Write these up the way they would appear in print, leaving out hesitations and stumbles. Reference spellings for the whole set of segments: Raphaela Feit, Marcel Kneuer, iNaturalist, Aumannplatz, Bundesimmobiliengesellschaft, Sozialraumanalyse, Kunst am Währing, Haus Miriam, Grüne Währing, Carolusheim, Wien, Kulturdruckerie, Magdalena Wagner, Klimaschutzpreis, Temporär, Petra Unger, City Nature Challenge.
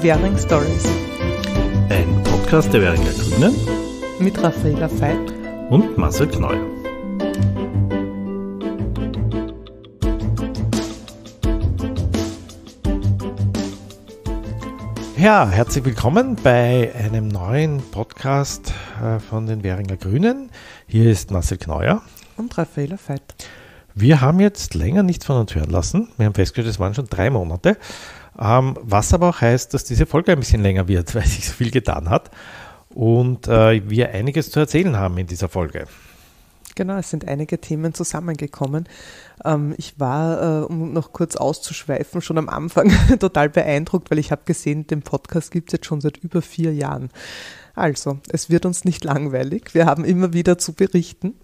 Währing Stories. Ein Podcast der Währinger Grünen mit Raphaela Feit und Marcel Kneuer. Ja, herzlich willkommen bei einem neuen Podcast von den Währinger Grünen. Hier ist Marcel Kneuer und Raphaela Feit. Wir haben jetzt länger nichts von uns hören lassen. Wir haben festgestellt, es waren schon 3 Monate. Was aber auch heißt, dass diese Folge ein bisschen länger wird, weil sich so viel getan hat und wir einiges zu erzählen haben in dieser Folge. Genau, es sind einige Themen zusammengekommen. Ich war, um noch kurz auszuschweifen, schon am Anfang total beeindruckt, weil ich habe gesehen, den Podcast gibt es jetzt schon seit über 4 Jahren. Also, es wird uns nicht langweilig. Wir haben immer wieder zu berichten.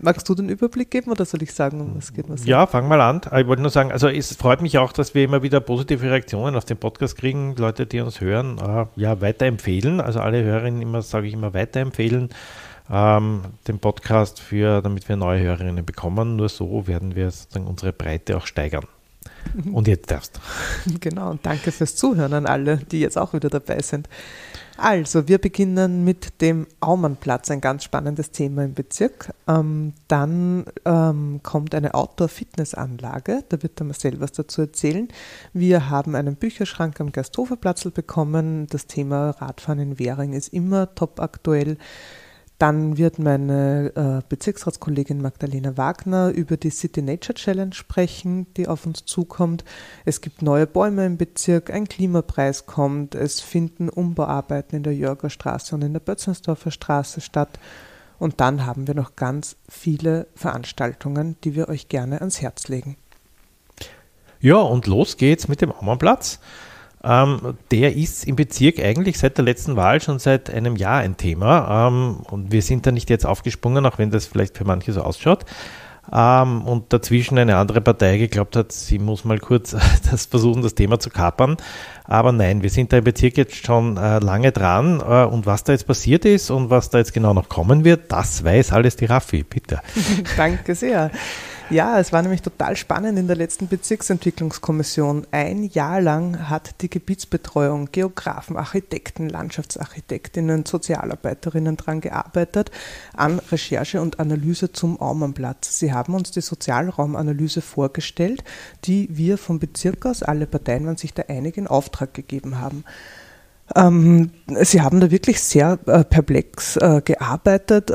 Magst du den Überblick geben oder soll ich sagen, um was geht es? Ja, fang mal an. Ich wollte nur sagen, also es freut mich auch, dass wir immer wieder positive Reaktionen auf den Podcast kriegen. Leute, die uns hören, ja, weiterempfehlen. Also alle Hörerinnen, sage ich immer, weiterempfehlen den Podcast, damit wir neue Hörerinnen bekommen. Nur so werden wir sozusagen unsere Breite auch steigern. Und jetzt darfst du. Genau, und danke fürs Zuhören an alle, die jetzt auch wieder dabei sind. Also, wir beginnen mit dem Aumannplatz, ein ganz spannendes Thema im Bezirk. Dann kommt eine Outdoor-Fitnessanlage, da wird der Marcel was dazu erzählen. Wir haben einen Bücherschrank am Gersthoferplatzl bekommen. Das Thema Radfahren in Währing ist immer top aktuell. Dann wird meine Bezirksratskollegin Magdalena Wagner über die City Nature Challenge sprechen, die auf uns zukommt. Es gibt neue Bäume im Bezirk, ein Klimapreis kommt, es finden Umbauarbeiten in der Jörgerstraße und in der Bötzensdorfer Straße statt. Und dann haben wir noch ganz viele Veranstaltungen, die wir euch gerne ans Herz legen. Ja, und los geht's mit dem Aumannplatz. Der ist im Bezirk eigentlich seit der letzten Wahl schon seit einem Jahr ein Thema und wir sind da nicht jetzt aufgesprungen, auch wenn das vielleicht für manche so ausschaut und dazwischen eine andere Partei geglaubt hat, sie muss mal kurz versuchen, das Thema zu kapern, aber nein, wir sind da im Bezirk jetzt schon lange dran und was da jetzt passiert ist und was da jetzt genau noch kommen wird, das weiß alles die Raffi, bitte. Danke sehr. Ja, es war nämlich total spannend in der letzten Bezirksentwicklungskommission. Ein Jahr lang hat die Gebietsbetreuung, Geografen, Architekten, Landschaftsarchitektinnen, Sozialarbeiterinnen daran gearbeitet, an Recherche und Analyse zum Aumannplatz. Sie haben uns die Sozialraumanalyse vorgestellt, die wir vom Bezirk aus, alle Parteien waren sich da einig, in Auftrag gegeben haben. Sie haben da wirklich sehr komplex gearbeitet,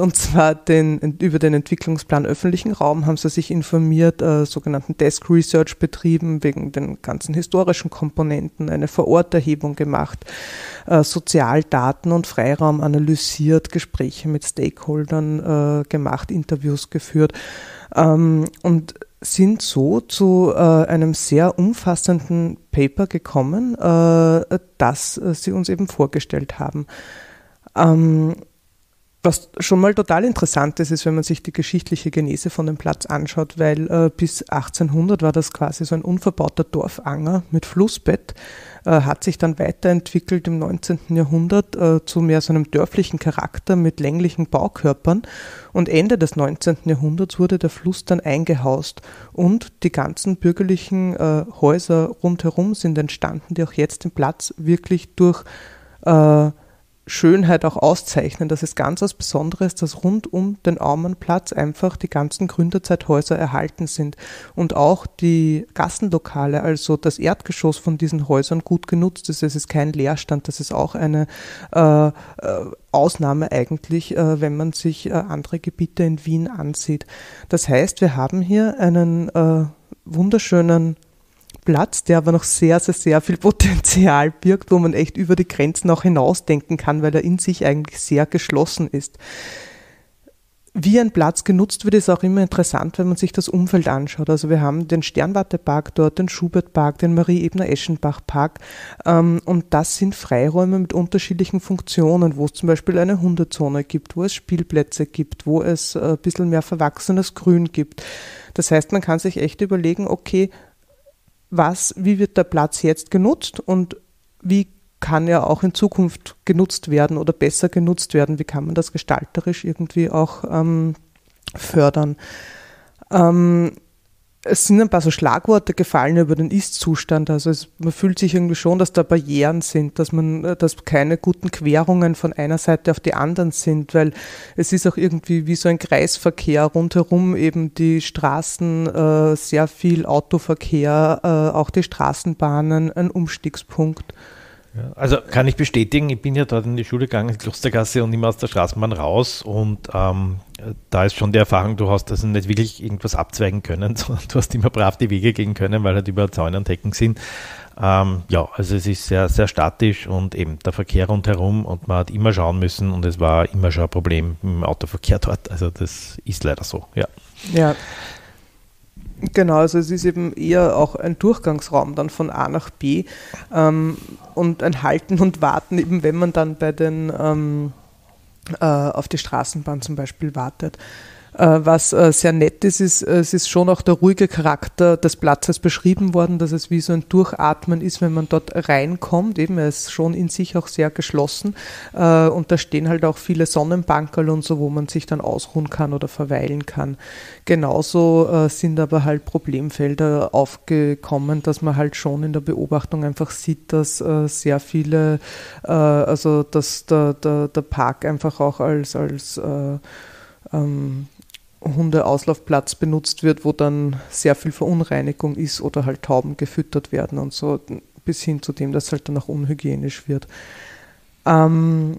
und zwar über den Entwicklungsplan öffentlichen Raum haben sie sich informiert, sogenannten Desk Research betrieben, wegen den ganzen historischen Komponenten, eine Vororterhebung gemacht, Sozialdaten und Freiraum analysiert, Gespräche mit Stakeholdern gemacht, Interviews geführt und sind so zu einem sehr umfassenden Paper gekommen, das sie uns eben vorgestellt haben. Was schon mal total interessant ist, wenn man sich die geschichtliche Genese von dem Platz anschaut, weil bis 1800 war das quasi so ein unverbauter Dorfanger mit Flussbett, hat sich dann weiterentwickelt im 19. Jahrhundert zu mehr so einem dörflichen Charakter mit länglichen Baukörpern und Ende des 19. Jahrhunderts wurde der Fluss dann eingehaust und die ganzen bürgerlichen Häuser rundherum sind entstanden, die auch jetzt den Platz wirklich durch Schönheit auch auszeichnen. Das ist ganz was Besonderes, dass rund um den Aumannplatz einfach die ganzen Gründerzeithäuser erhalten sind und auch die Gassenlokale, also das Erdgeschoss von diesen Häusern gut genutzt ist. Es ist kein Leerstand, das ist auch eine Ausnahme eigentlich, wenn man sich andere Gebiete in Wien ansieht. Das heißt, wir haben hier einen wunderschönen Platz, der aber noch sehr, sehr, sehr viel Potenzial birgt, wo man echt über die Grenzen auch hinausdenken kann, weil er in sich eigentlich sehr geschlossen ist. Wie ein Platz genutzt wird, ist auch immer interessant, wenn man sich das Umfeld anschaut. Also wir haben den Sternwartepark dort, den Schubertpark, den Marie-Ebner-Eschenbach-Park und das sind Freiräume mit unterschiedlichen Funktionen, wo es zum Beispiel eine Hundezone gibt, wo es Spielplätze gibt, wo es ein bisschen mehr verwachsenes Grün gibt. Das heißt, man kann sich echt überlegen, okay, wie wird der Platz jetzt genutzt und wie kann er auch in Zukunft genutzt werden oder besser genutzt werden? Wie kann man das gestalterisch irgendwie auch fördern? Es sind ein paar so Schlagworte gefallen über den Ist-Zustand. Also man fühlt sich irgendwie schon, dass da Barrieren sind, dass keine guten Querungen von einer Seite auf die anderen sind, weil es ist auch irgendwie wie so ein Kreisverkehr rundherum, eben die Straßen, sehr viel Autoverkehr, auch die Straßenbahnen, ein Umstiegspunkt. Ja, also kann ich bestätigen, ich bin ja dort in die Schule gegangen, in die Klostergasse und immer aus der Straßenbahn raus und da ist schon die Erfahrung, du hast also nicht wirklich irgendwas abzweigen können, sondern du hast immer brav die Wege gehen können, weil halt über Zäune und Hecken sind. Ja, also es ist sehr, sehr statisch und eben der Verkehr rundherum und man hat immer schauen müssen und es war immer schon ein Problem im Autoverkehr dort, also das ist leider so, ja. Ja. Genau, also es ist eben eher auch ein Durchgangsraum dann von A nach B und ein Halten und Warten, eben wenn man dann bei den auf die Straßenbahn zum Beispiel wartet. Was sehr nett ist, es ist schon auch der ruhige Charakter des Platzes beschrieben worden, dass es wie so ein Durchatmen ist, wenn man dort reinkommt. Eben, er ist schon in sich auch sehr geschlossen und da stehen halt auch viele Sonnenbankerl und so, wo man sich dann ausruhen kann oder verweilen kann. Genauso sind aber halt Problemfelder aufgekommen, dass man halt schon in der Beobachtung einfach sieht, dass sehr viele, also dass der Park einfach auch als Hundeauslaufplatz benutzt wird, wo dann sehr viel Verunreinigung ist oder halt Tauben gefüttert werden und so, bis hin zu dem, dass es halt dann auch unhygienisch wird. Also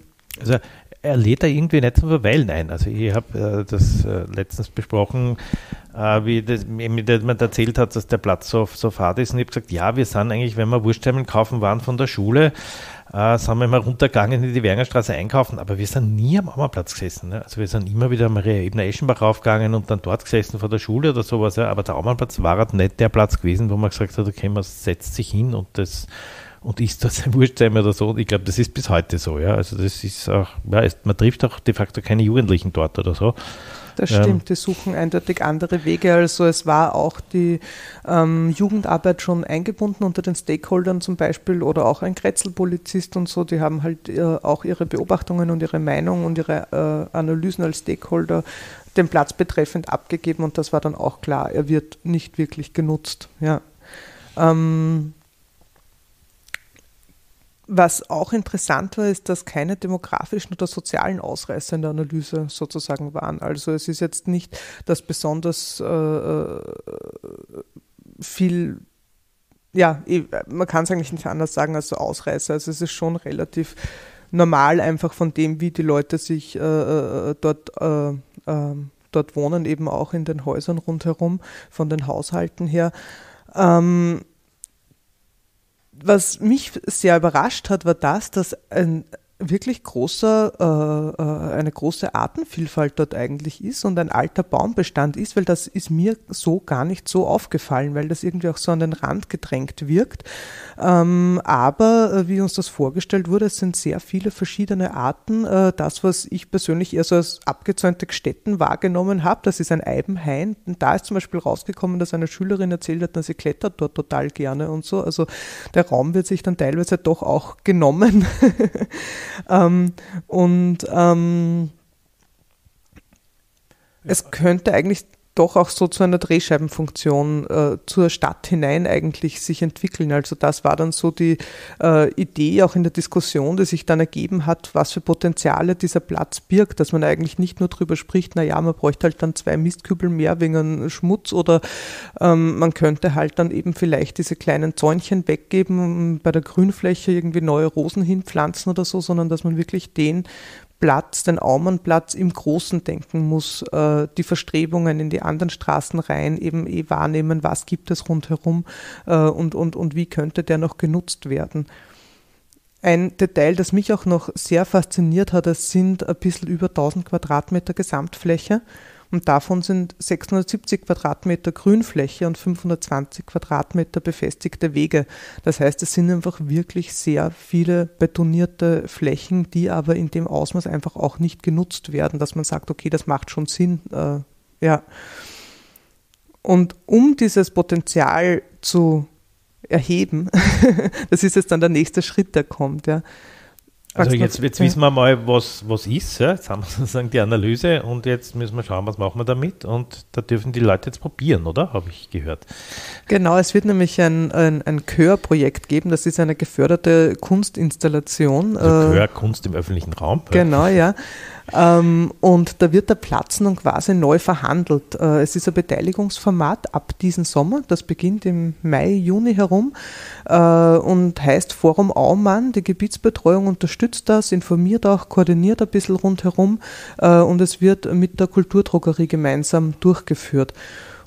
er lädt da irgendwie nicht zum Verweilen ein. Also ich habe das letztens besprochen, wie man erzählt hat, dass der Platz so fad ist und ich habe gesagt, ja, wir sind eigentlich, wenn wir Wurststemmeln kaufen waren von der Schule, sind wir mal runtergegangen in die Währingerstraße einkaufen, aber wir sind nie am Aumannplatz gesessen. Ne? Also wir sind immer wieder Maria-Ebner-Eschenbach raufgegangen und dann dort gesessen vor der Schule oder sowas. Ja? Aber der Aumannplatz war halt nicht der Platz gewesen, wo man gesagt hat, okay, man setzt sich hin und isst dort sein Wurstsemmel oder so. Und ich glaube, das ist bis heute so. Ja? Also das ist auch, ja, man trifft auch de facto keine Jugendlichen dort oder so. Das stimmt, die suchen eindeutig andere Wege. Also es war auch die Jugendarbeit schon eingebunden unter den Stakeholdern zum Beispiel oder auch ein Kretzelpolizist und so, die haben halt auch ihre Beobachtungen und ihre Meinung und ihre Analysen als Stakeholder den Platz betreffend abgegeben und das war dann auch klar, er wird nicht wirklich genutzt. Ja. Was auch interessant war, ist, dass keine demografischen oder sozialen Ausreißer in der Analyse sozusagen waren. Also es ist jetzt nicht, dass besonders viel, ja, man kann es eigentlich nicht anders sagen als so Ausreißer. Also es ist schon relativ normal einfach von dem, wie die Leute sich dort wohnen, eben auch in den Häusern rundherum, von den Haushalten her. Was mich sehr überrascht hat, war dass ein wirklich eine große Artenvielfalt dort eigentlich ist und ein alter Baumbestand ist, weil das ist mir so gar nicht so aufgefallen, weil das irgendwie auch so an den Rand gedrängt wirkt. Aber wie uns das vorgestellt wurde, es sind sehr viele verschiedene Arten. Das, was ich persönlich eher so als abgezäunte Städten hagenommen habe, das ist ein Eibenhain. Und da ist zum Beispiel rausgekommen, dass eine Schülerin erzählt hat, dass sie klettert dort total gerne und so. Also der Raum wird sich dann teilweise doch auch genommen. Es könnte eigentlich doch auch so zu einer Drehscheibenfunktion zur Stadt hinein eigentlich sich entwickeln. Also das war dann so die Idee auch in der Diskussion, die sich dann ergeben hat, was für Potenziale dieser Platz birgt, dass man eigentlich nicht nur drüber spricht, naja, man bräuchte halt dann 2 Mistkübel mehr wegen Schmutz oder man könnte halt dann eben vielleicht diese kleinen Zäunchen weggeben, bei der Grünfläche irgendwie neue Rosen hinpflanzen oder so, sondern dass man wirklich den Aumannplatz im Großen denken muss, die Verstrebungen in die anderen Straßen rein, eben wahrnehmen, was gibt es rundherum und wie könnte der noch genutzt werden. Ein Detail, das mich auch noch sehr fasziniert hat, es sind ein bisschen über 1000 Quadratmeter Gesamtfläche und davon sind 670 Quadratmeter Grünfläche und 520 Quadratmeter befestigte Wege. Das heißt, es sind einfach wirklich sehr viele betonierte Flächen, die aber in dem Ausmaß einfach auch nicht genutzt werden, dass man sagt, okay, das macht schon Sinn. Ja. Und um dieses Potenzial zu erheben, das ist jetzt dann der nächste Schritt, der kommt, ja, Also jetzt wissen wir mal, was ist. Ja? Jetzt haben wir sozusagen die Analyse und jetzt müssen wir schauen, was machen wir damit. Und da dürfen die Leute jetzt probieren, oder? Habe ich gehört. Genau, es wird nämlich ein Chörprojekt geben. Das ist eine geförderte Kunstinstallation. Also Chörkunst im öffentlichen Raum. Genau, ja. Und da wird der Platz nun quasi neu verhandelt. Es ist ein Beteiligungsformat ab diesem Sommer, das beginnt im Mai, Juni herum und heißt Forum Aumann. Die Gebietsbetreuung unterstützt das, informiert auch, koordiniert ein bisschen rundherum und es wird mit der Kulturdruckerie gemeinsam durchgeführt.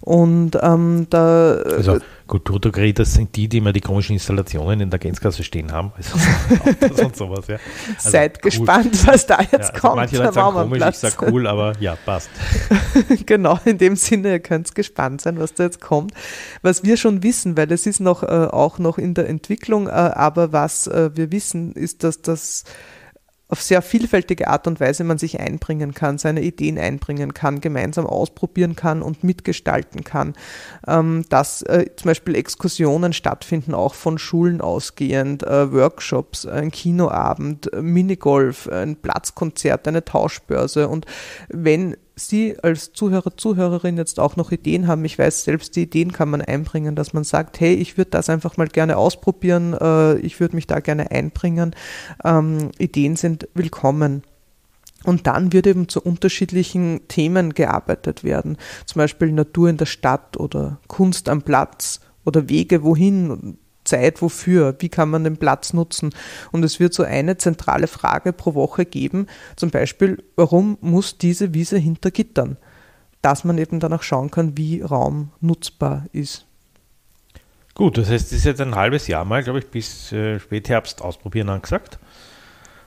Und also Kulturdruckerie, das sind die immer die komischen Installationen in der Gänzgasse stehen haben. Also, Autos und sowas, ja. Also, seid gespannt, cool, was da jetzt kommt. Manche Leute sagen komisch, ich sage cool, aber ja, passt. Genau, in dem Sinne, ihr könnt gespannt sein, was da jetzt kommt. Was wir schon wissen, weil es ist noch auch noch in der Entwicklung, aber was wir wissen, ist, dass das auf sehr vielfältige Art und Weise man sich einbringen kann, seine Ideen einbringen kann, gemeinsam ausprobieren kann und mitgestalten kann. Dass zum Beispiel Exkursionen stattfinden, auch von Schulen ausgehend, Workshops, ein Kinoabend, Minigolf, ein Platzkonzert, eine Tauschbörse. Und wenn Sie als Zuhörer, Zuhörerin jetzt auch noch Ideen haben, ich weiß, selbst die Ideen kann man einbringen, dass man sagt, hey, ich würde das einfach mal gerne ausprobieren, ich würde mich da gerne einbringen, Ideen sind willkommen. Und dann wird eben zu unterschiedlichen Themen gearbeitet werden, zum Beispiel Natur in der Stadt oder Kunst am Platz oder Wege wohin, Zeit wofür, wie kann man den Platz nutzen, und es wird so eine zentrale Frage pro Woche geben, zum Beispiel, warum muss diese Wiese hinter Gittern, dass man eben danach schauen kann, wie Raum nutzbar ist. Gut, das heißt, das ist jetzt ein halbes Jahr mal, glaube ich, bis Spätherbst ausprobieren angesagt.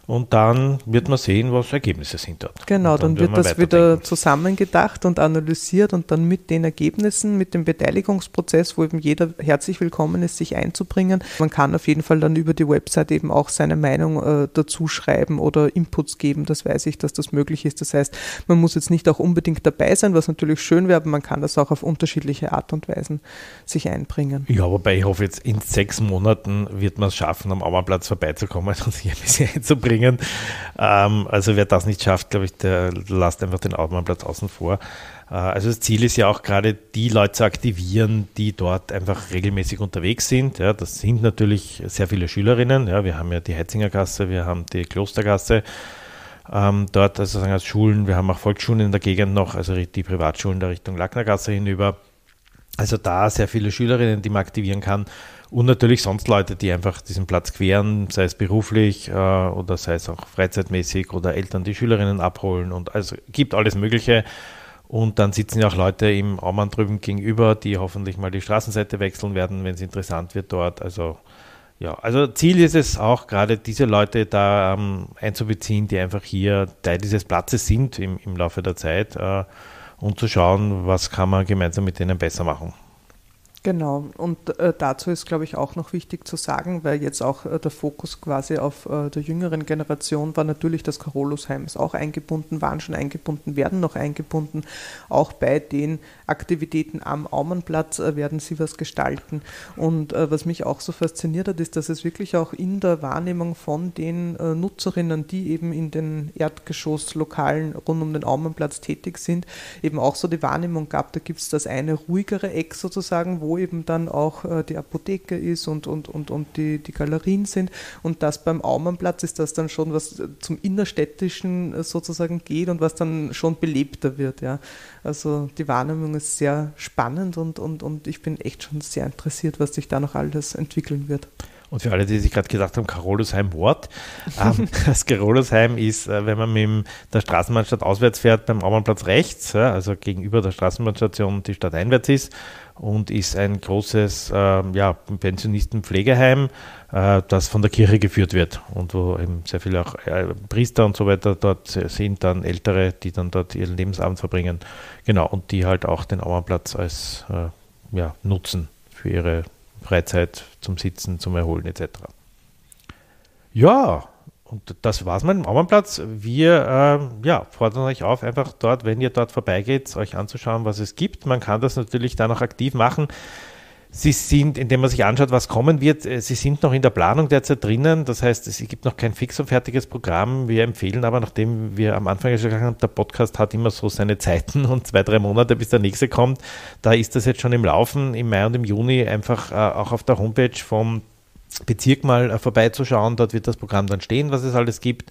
Und dann wird man sehen, was Ergebnisse sind dort. Genau, dann wird das wieder zusammengedacht und analysiert und dann mit den Ergebnissen, mit dem Beteiligungsprozess, wo eben jeder herzlich willkommen ist, sich einzubringen. Man kann auf jeden Fall dann über die Website eben auch seine Meinung dazu schreiben oder Inputs geben, das weiß ich, dass das möglich ist. Das heißt, man muss jetzt nicht auch unbedingt dabei sein, was natürlich schön wäre, aber man kann das auch auf unterschiedliche Art und Weisen sich einbringen. Ja, wobei ich hoffe, jetzt in 6 Monaten wird man es schaffen, am Aumannplatz vorbeizukommen und sich ein bisschen einzubringen. Also wer das nicht schafft, glaube ich, der lasst einfach den Aumannplatz außen vor. Also das Ziel ist ja auch gerade, die Leute zu aktivieren, die dort einfach regelmäßig unterwegs sind. Ja, das sind natürlich sehr viele Schülerinnen. Ja, wir haben ja die Heitzingergasse, wir haben die Klostergasse dort, also als Schulen. Wir haben auch Volksschulen in der Gegend noch, also die Privatschulen der Richtung Lacknergasse hinüber. Also da sehr viele Schülerinnen, die man aktivieren kann. Und natürlich sonst Leute, die einfach diesen Platz queren, sei es beruflich oder sei es auch freizeitmäßig oder Eltern, die Schülerinnen abholen. Und also gibt alles Mögliche. Und dann sitzen ja auch Leute im Aumann drüben gegenüber, die hoffentlich mal die Straßenseite wechseln werden, wenn es interessant wird dort. Also ja, also Ziel ist es auch, gerade diese Leute da einzubeziehen, die einfach hier Teil dieses Platzes sind im Laufe der Zeit. Und zu schauen, was kann man gemeinsam mit denen besser machen. Genau, und dazu ist, glaube ich, auch noch wichtig zu sagen, weil jetzt auch der Fokus quasi auf der jüngeren Generation war natürlich, dass Carolusheim ist auch eingebunden, waren schon eingebunden, werden noch eingebunden. Auch bei den Aktivitäten am Aumannplatz werden sie was gestalten. Und was mich auch so fasziniert hat, ist, dass es wirklich auch in der Wahrnehmung von den Nutzerinnen, die eben in den Erdgeschosslokalen rund um den Aumannplatz tätig sind, eben auch so die Wahrnehmung gab, da gibt es das eine ruhigere Eck sozusagen, wo eben dann auch die Apotheke ist und die Galerien sind, und das beim Aumannplatz ist das dann schon, was zum Innerstädtischen sozusagen geht und was dann schon belebter wird. Ja. Also die Wahrnehmung ist sehr spannend und ich bin echt schon sehr interessiert, was sich da noch alles entwickeln wird. Und für alle, die sich gerade gedacht haben, Carolusheim, what? Das Carolusheim ist, wenn man mit der Straßenbahnstadt auswärts fährt, beim Aumannplatz rechts, also gegenüber der Straßenbahnstation die Stadt einwärts ist, und ist ein großes Pensionistenpflegeheim, das von der Kirche geführt wird und wo eben sehr viele auch Priester und so weiter dort sind, dann Ältere, die dann dort ihren Lebensabend verbringen. Genau, und die halt auch den Aumannplatz als nutzen für ihre Freizeit, zum Sitzen, zum Erholen etc. Ja, und das war's mit dem Aumannplatz. Wir fordern euch auf, einfach dort, wenn ihr dort vorbeigeht, euch anzuschauen, was es gibt. Man kann das natürlich dann auch aktiv machen. Sie sind, indem man sich anschaut, was kommen wird, Sie sind noch in der Planung derzeit drinnen, das heißt, es gibt noch kein fix und fertiges Programm. Wir empfehlen aber, nachdem wir am Anfang gesagt haben, der Podcast hat immer so seine Zeiten und 2-3 Monate, bis der nächste kommt, da ist das jetzt schon im Laufen, im Mai und im Juni einfach auch auf der Homepage vom Bezirk mal vorbeizuschauen, dort wird das Programm dann stehen, was es alles gibt.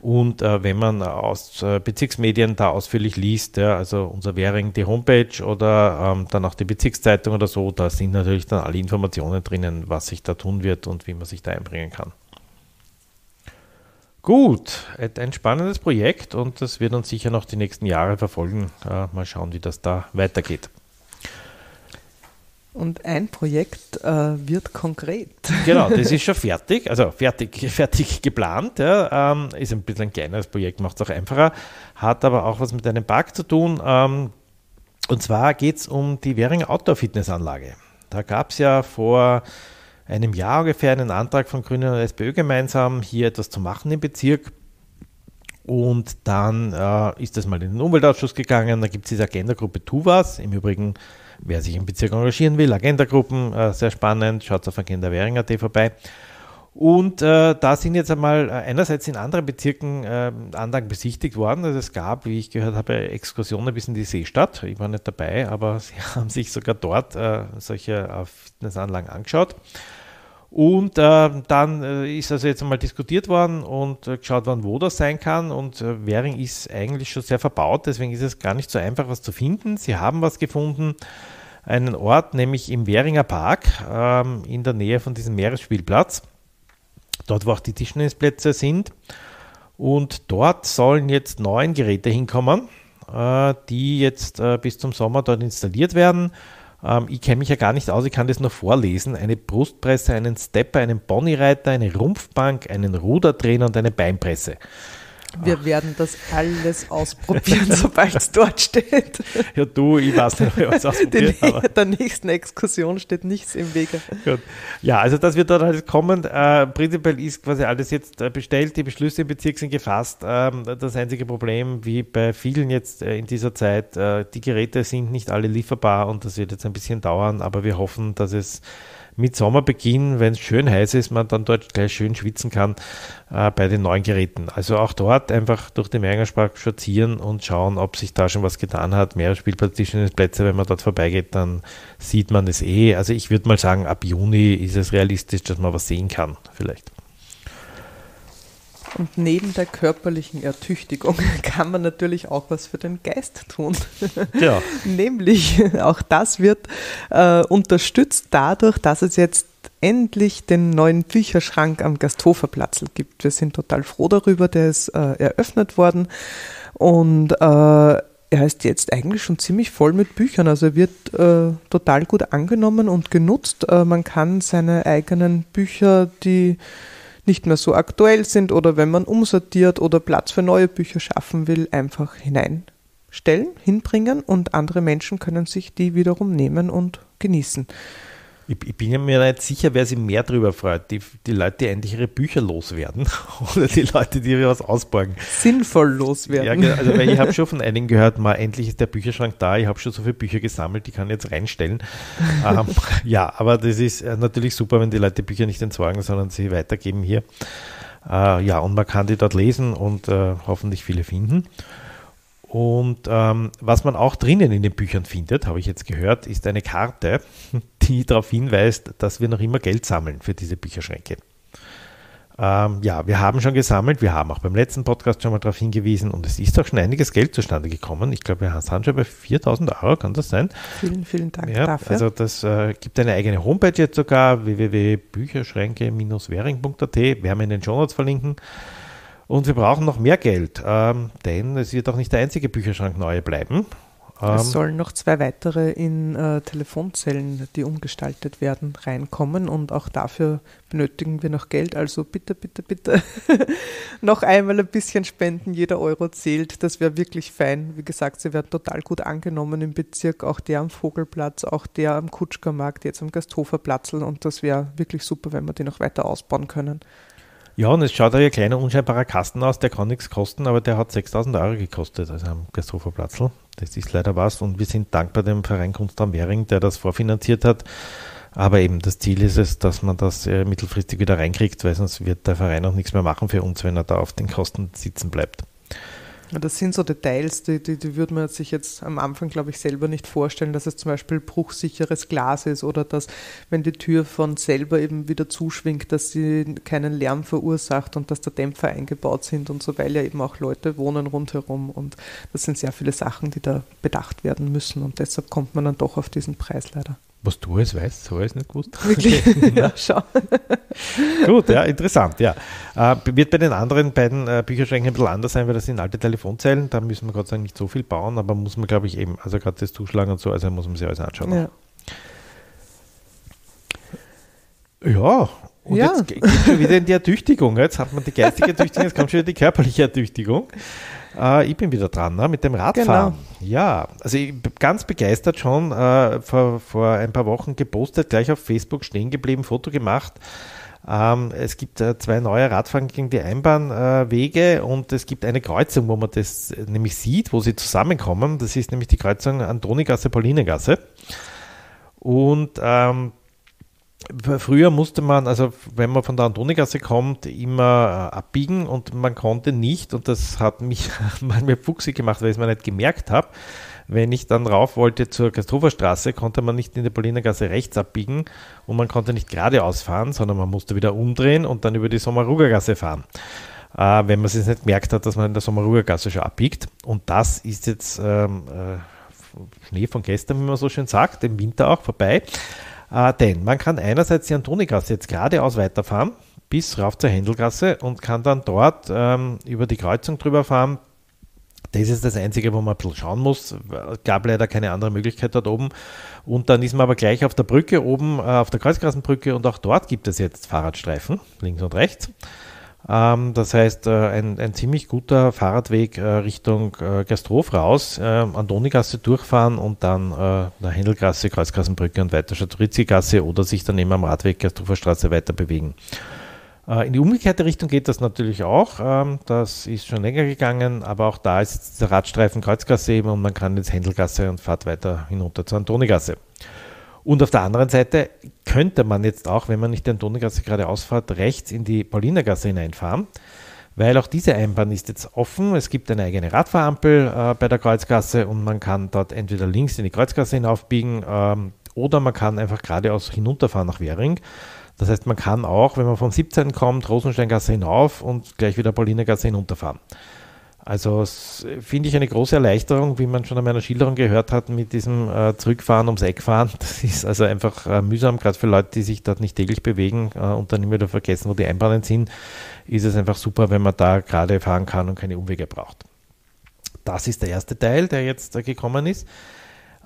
Und wenn man aus Bezirksmedien da ausführlich liest, ja, also unser Währing, die Homepage oder dann auch die Bezirkszeitung oder so, da sind natürlich dann alle Informationen drinnen, was sich da tun wird und wie man sich da einbringen kann. Gut, ein spannendes Projekt und das wird uns sicher noch die nächsten Jahre verfolgen. Mal schauen, wie das da weitergeht. Und ein Projekt wird konkret. Genau, das ist schon fertig, also fertig geplant. Ja, ist ein bisschen ein kleineres Projekt, macht es auch einfacher, hat aber auch was mit einem Park zu tun. Und zwar geht es um die Währing Outdoor-Fitnessanlage. Da gab es ja vor einem Jahr ungefähr einen Antrag von Grünen und SPÖ gemeinsam, hier etwas zu machen im Bezirk. Und dann ist das mal in den Umweltausschuss gegangen, da gibt es diese Agenda-Gruppe Tu was, im Übrigen wer sich im Bezirk engagieren will, Agenda-Gruppen, sehr spannend, schaut auf agenda-währing.at vorbei. Und da sind jetzt einmal, einerseits in anderen Bezirken Anlagen besichtigt worden, also es gab, wie ich gehört habe, Exkursionen bis in die Seestadt, ich war nicht dabei, aber sie haben sich sogar dort solche Fitnessanlagen angeschaut. Und dann ist also jetzt einmal diskutiert worden und geschaut worden, wo das sein kann. Und Währing ist eigentlich schon sehr verbaut, deswegen ist es gar nicht so einfach, was zu finden. Sie haben was gefunden, einen Ort, nämlich im Währinger Park, in der Nähe von diesem Meeresspielplatz, dort wo auch die Tischtennisplätze sind. Und dort sollen jetzt 9 Geräte hinkommen, die jetzt bis zum Sommer dort installiert werden. Ich kenne mich ja gar nicht aus, ich kann das nur vorlesen. Eine Brustpresse, einen Stepper, einen Ponyreiter, eine Rumpfbank, einen Rudertrainer und eine Beinpresse. Wir werden das alles ausprobieren, sobald es dort steht. Ja du, ich weiß nicht, ob ich alles ausprobiert habe. Der nächsten Exkursion steht nichts im Wege. Gut. Ja, also das wird dort alles kommen. Prinzipiell ist quasi alles jetzt bestellt, die Beschlüsse im Bezirk sind gefasst. Das einzige Problem, wie bei vielen jetzt in dieser Zeit, die Geräte sind nicht alle lieferbar und das wird jetzt ein bisschen dauern, aber wir hoffen, dass es mit Sommerbeginn, wenn es schön heiß ist, man dann dort gleich schön schwitzen kann bei den neuen Geräten. Also auch dort einfach durch den Währinger Park spazieren und schauen, ob sich da schon was getan hat. Mehrere Spielplätze, wenn man dort vorbeigeht, dann sieht man es eh. Also ich würde mal sagen, ab Juni ist es realistisch, dass man was sehen kann vielleicht. Und neben der körperlichen Ertüchtigung kann man natürlich auch was für den Geist tun. Ja. Nämlich, auch das wird unterstützt dadurch, dass es jetzt endlich den neuen Bücherschrank am Gasthoferplatzl gibt. Wir sind total froh darüber, der ist eröffnet worden und er heißt jetzt eigentlich schon ziemlich voll mit Büchern, also er wird total gut angenommen und genutzt. Man kann seine eigenen Bücher, die nicht mehr so aktuell sind oder wenn man umsortiert oder Platz für neue Bücher schaffen will, einfach hineinstellen, hinbringen und andere Menschen können sich die wiederum nehmen und genießen. Ich bin mir nicht sicher, wer sich mehr darüber freut. Die Leute, die endlich ihre Bücher loswerden oder die Leute, die was ausborgen. Sinnvoll loswerden. Ja, also weil ich habe schon von einigen gehört, mal endlich ist der Bücherschrank da, ich habe schon so viele Bücher gesammelt, die kann ich jetzt reinstellen. Ja, aber das ist natürlich super, wenn die Leute Bücher nicht entsorgen, sondern sie weitergeben hier. Ja, und man kann die dort lesen und hoffentlich viele finden. Und was man auch drinnen in den Büchern findet, habe ich jetzt gehört, ist eine Karte, die darauf hinweist, dass wir noch immer Geld sammeln für diese Bücherschränke. Ja, wir haben schon gesammelt, wir haben auch beim letzten Podcast schon mal darauf hingewiesen und es ist auch schon einiges Geld zustande gekommen. Ich glaube, wir sind schon bei 4.000 Euro, kann das sein? Vielen, vielen Dank ja, dafür. Also das gibt eine eigene Homepage jetzt sogar, www.bücherschränke-währing.at, werden wir in den Shownotes verlinken. Und wir brauchen noch mehr Geld, denn es wird auch nicht der einzige Bücherschrank neu bleiben. Es sollen noch 2 weitere in Telefonzellen, die umgestaltet werden, reinkommen und auch dafür benötigen wir noch Geld. Also bitte, bitte, bitte noch einmal ein bisschen spenden, jeder Euro zählt, das wäre wirklich fein. Wie gesagt, sie werden total gut angenommen im Bezirk, auch der am Vogelplatz, auch der am Kutschgermarkt, jetzt am Gasthoferplatzl und das wäre wirklich super, wenn wir die noch weiter ausbauen können. Ja, und es schaut auch ein kleiner, unscheinbarer Kasten aus, der kann nichts kosten, aber der hat 6.000 Euro gekostet, also am Gasthoferplatzl. Das ist leider was und wir sind dankbar dem Verein Kunst am Währing, der das vorfinanziert hat. Aber eben das Ziel ist es, dass man das mittelfristig wieder reinkriegt, weil sonst wird der Verein auch nichts mehr machen für uns, wenn er da auf den Kosten sitzen bleibt. Das sind so Details, die würde man sich jetzt am Anfang, glaube ich, selber nicht vorstellen, dass es zum Beispiel bruchsicheres Glas ist oder dass, wenn die Tür von selber eben wieder zuschwingt, dass sie keinen Lärm verursacht und dass da Dämpfer eingebaut sind und so, weil ja eben auch Leute wohnen rundherum, und das sind sehr viele Sachen, die da bedacht werden müssen, und deshalb kommt man dann doch auf diesen Preis leider. Was du alles weißt, so habe ich es nicht gewusst. Wirklich? Ja, schau. Gut, ja, interessant, ja. Wird bei den anderen beiden Bücherschränken ein bisschen anders sein, weil das sind alte Telefonzellen, da müssen wir Gott sei Dank nicht so viel bauen, aber muss man, glaube ich, eben, also gerade das Zuschlagen und so, also muss man sich alles anschauen. Ja. Ja, und ja. Jetzt geht schon wieder in die Ertüchtigung. Jetzt hat man die geistige Ertüchtigung, jetzt kommt schon wieder die körperliche Ertüchtigung. Ich bin wieder dran, ne? Mit dem Radfahren. Genau. Ja, also ich bin ganz begeistert schon vor ein paar Wochen gepostet, gleich auf Facebook stehen geblieben, Foto gemacht. Es gibt zwei neue Radfahren gegen die Einbahnwege und es gibt eine Kreuzung, wo man das nämlich sieht, wo sie zusammenkommen. Das ist nämlich die Kreuzung Antonigasse-Paulinegasse. Und früher musste man, also wenn man von der Antonigasse kommt, immer abbiegen und man konnte nicht, und das hat mich manchmal fuchsig gemacht, weil ich es mir nicht gemerkt habe. Wenn ich dann rauf wollte zur Christopherstraße, konnte man nicht in der Paulinergasse rechts abbiegen und man konnte nicht geradeaus fahren, sondern man musste wieder umdrehen und dann über die Sommerrugergasse fahren. Wenn man es jetzt nicht gemerkt hat, dass man in der Sommerrugergasse schon abbiegt, und das ist jetzt Schnee von gestern, wie man so schön sagt, im Winter auch vorbei. Denn man kann einerseits die Antonigasse jetzt geradeaus weiterfahren bis rauf zur Händelgasse und kann dann dort über die Kreuzung drüber fahren. Das ist das Einzige, wo man ein bisschen schauen muss. Es gab leider keine andere Möglichkeit dort oben. Und dann ist man aber gleich auf der Brücke oben, auf der Kreuzgassenbrücke, und auch dort gibt es jetzt Fahrradstreifen, links und rechts. Das heißt, ein ziemlich guter Fahrradweg Richtung Gasthof raus, Antonigasse durchfahren und dann der Händelgasse, Kreuzgassenbrücke und weiter Schaturizzi-Gasse oder sich dann eben am Radweg Gasthoferstraße weiter bewegen. In die umgekehrte Richtung geht das natürlich auch, das ist schon länger gegangen, aber auch da ist jetzt der Radstreifen Kreuzgasse eben und man kann jetzt Händelgasse und fährt weiter hinunter zur Antonigasse. Und auf der anderen Seite könnte man jetzt auch, wenn man nicht die Antonigasse geradeaus fährt, rechts in die Paulinergasse hineinfahren, weil auch diese Einbahn ist jetzt offen. Es gibt eine eigene Radfahrampel bei der Kreuzgasse und man kann dort entweder links in die Kreuzgasse hinaufbiegen oder man kann einfach geradeaus hinunterfahren nach Währing. Das heißt, man kann auch, wenn man vom 17. kommt, Rosensteingasse hinauf und gleich wieder Paulinergasse hinunterfahren. Also finde ich eine große Erleichterung, wie man schon an meiner Schilderung gehört hat, mit diesem Zurückfahren ums Eck fahren. Das ist also einfach mühsam, gerade für Leute, die sich dort nicht täglich bewegen und dann immer wieder vergessen, wo die Einbahnen sind, ist es einfach super, wenn man da gerade fahren kann und keine Umwege braucht. Das ist der erste Teil, der jetzt gekommen ist.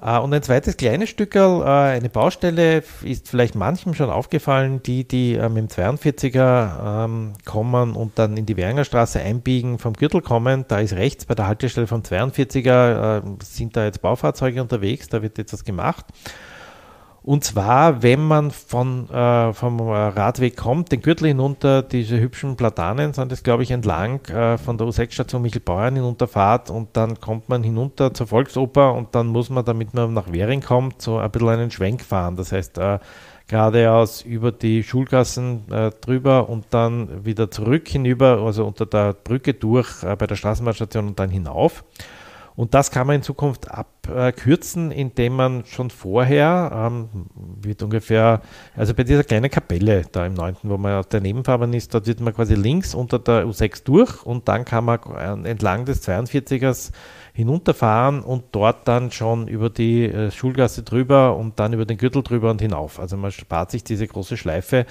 Und ein zweites kleines Stückerl, eine Baustelle, ist vielleicht manchem schon aufgefallen, die mit dem 42er kommen und dann in die Währinger Straße einbiegen, vom Gürtel kommen. Da ist rechts bei der Haltestelle vom 42er, sind da jetzt Baufahrzeuge unterwegs, da wird jetzt was gemacht. Und zwar, wenn man vom Radweg kommt, den Gürtel hinunter, diese hübschen Platanen sind das, glaube ich, entlang von der U6-Station Michelbauern hinunterfahrt und dann kommt man hinunter zur Volksoper und dann muss man, damit man nach Währing kommt, so ein bisschen einen Schwenk fahren. Das heißt, geradeaus über die Schulgassen drüber und dann wieder zurück hinüber, also unter der Brücke durch bei der Straßenbahnstation und dann hinauf. Und das kann man in Zukunft abkürzen, indem man schon vorher, wird ungefähr, also bei dieser kleinen Kapelle da im 9., wo man auf der Nebenfahrbahn ist, dort wird man quasi links unter der U6 durch und dann kann man entlang des 42ers hinunterfahren und dort dann schon über die Schulgasse drüber und dann über den Gürtel drüber und hinauf. Also man spart sich diese große Schleife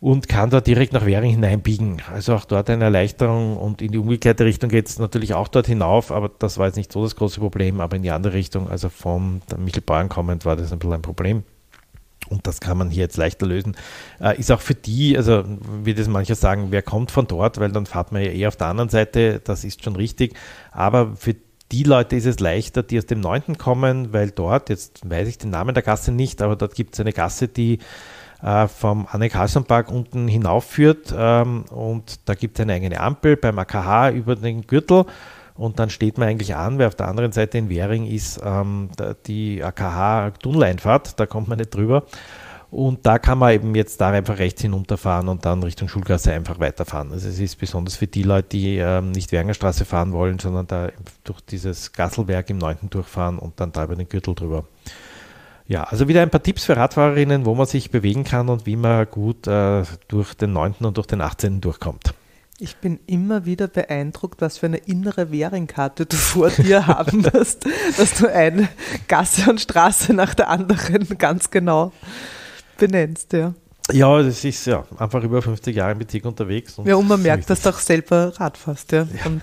und kann da direkt nach Währing hineinbiegen. Also auch dort eine Erleichterung, und in die umgekehrte Richtung geht es natürlich auch dort hinauf, aber das war jetzt nicht so das große Problem, aber in die andere Richtung, also vom Michelbauern kommend, war das ein bisschen ein Problem. Und das kann man hier jetzt leichter lösen. Ist auch für die, also wird es mancher sagen, wer kommt von dort, weil dann fährt man ja auf der anderen Seite, das ist schon richtig, aber für die Leute ist es leichter, die aus dem 9. kommen, weil dort, jetzt weiß ich den Namen der Gasse nicht, aber dort gibt es eine Gasse, die vom Anne-Karlsson-Park unten hinaufführt, und da gibt es eine eigene Ampel beim AKH über den Gürtel und dann steht man eigentlich an, weil auf der anderen Seite in Währing ist die AKH-Tunneleinfahrt, da kommt man nicht drüber. Und da kann man eben jetzt da einfach rechts hinunterfahren und dann Richtung Schulgasse einfach weiterfahren. Also es ist besonders für die Leute, die nicht Währinger Straße fahren wollen, sondern da durch dieses Gasselwerk im 9. durchfahren und dann da über den Gürtel drüber. Ja, also wieder ein paar Tipps für Radfahrerinnen, wo man sich bewegen kann und wie man gut durch den 9. und durch den 18. durchkommt. Ich bin immer wieder beeindruckt, was für eine innere Währingkarte du vor dir haben wirst, dass du eine Gasse und Straße nach der anderen ganz genau benennst, ja. Ja, das ist ja einfach über 50 Jahre im Bezirk unterwegs. Und ja, und man merkt, dass du auch selber Rad fährst, ja, ja, und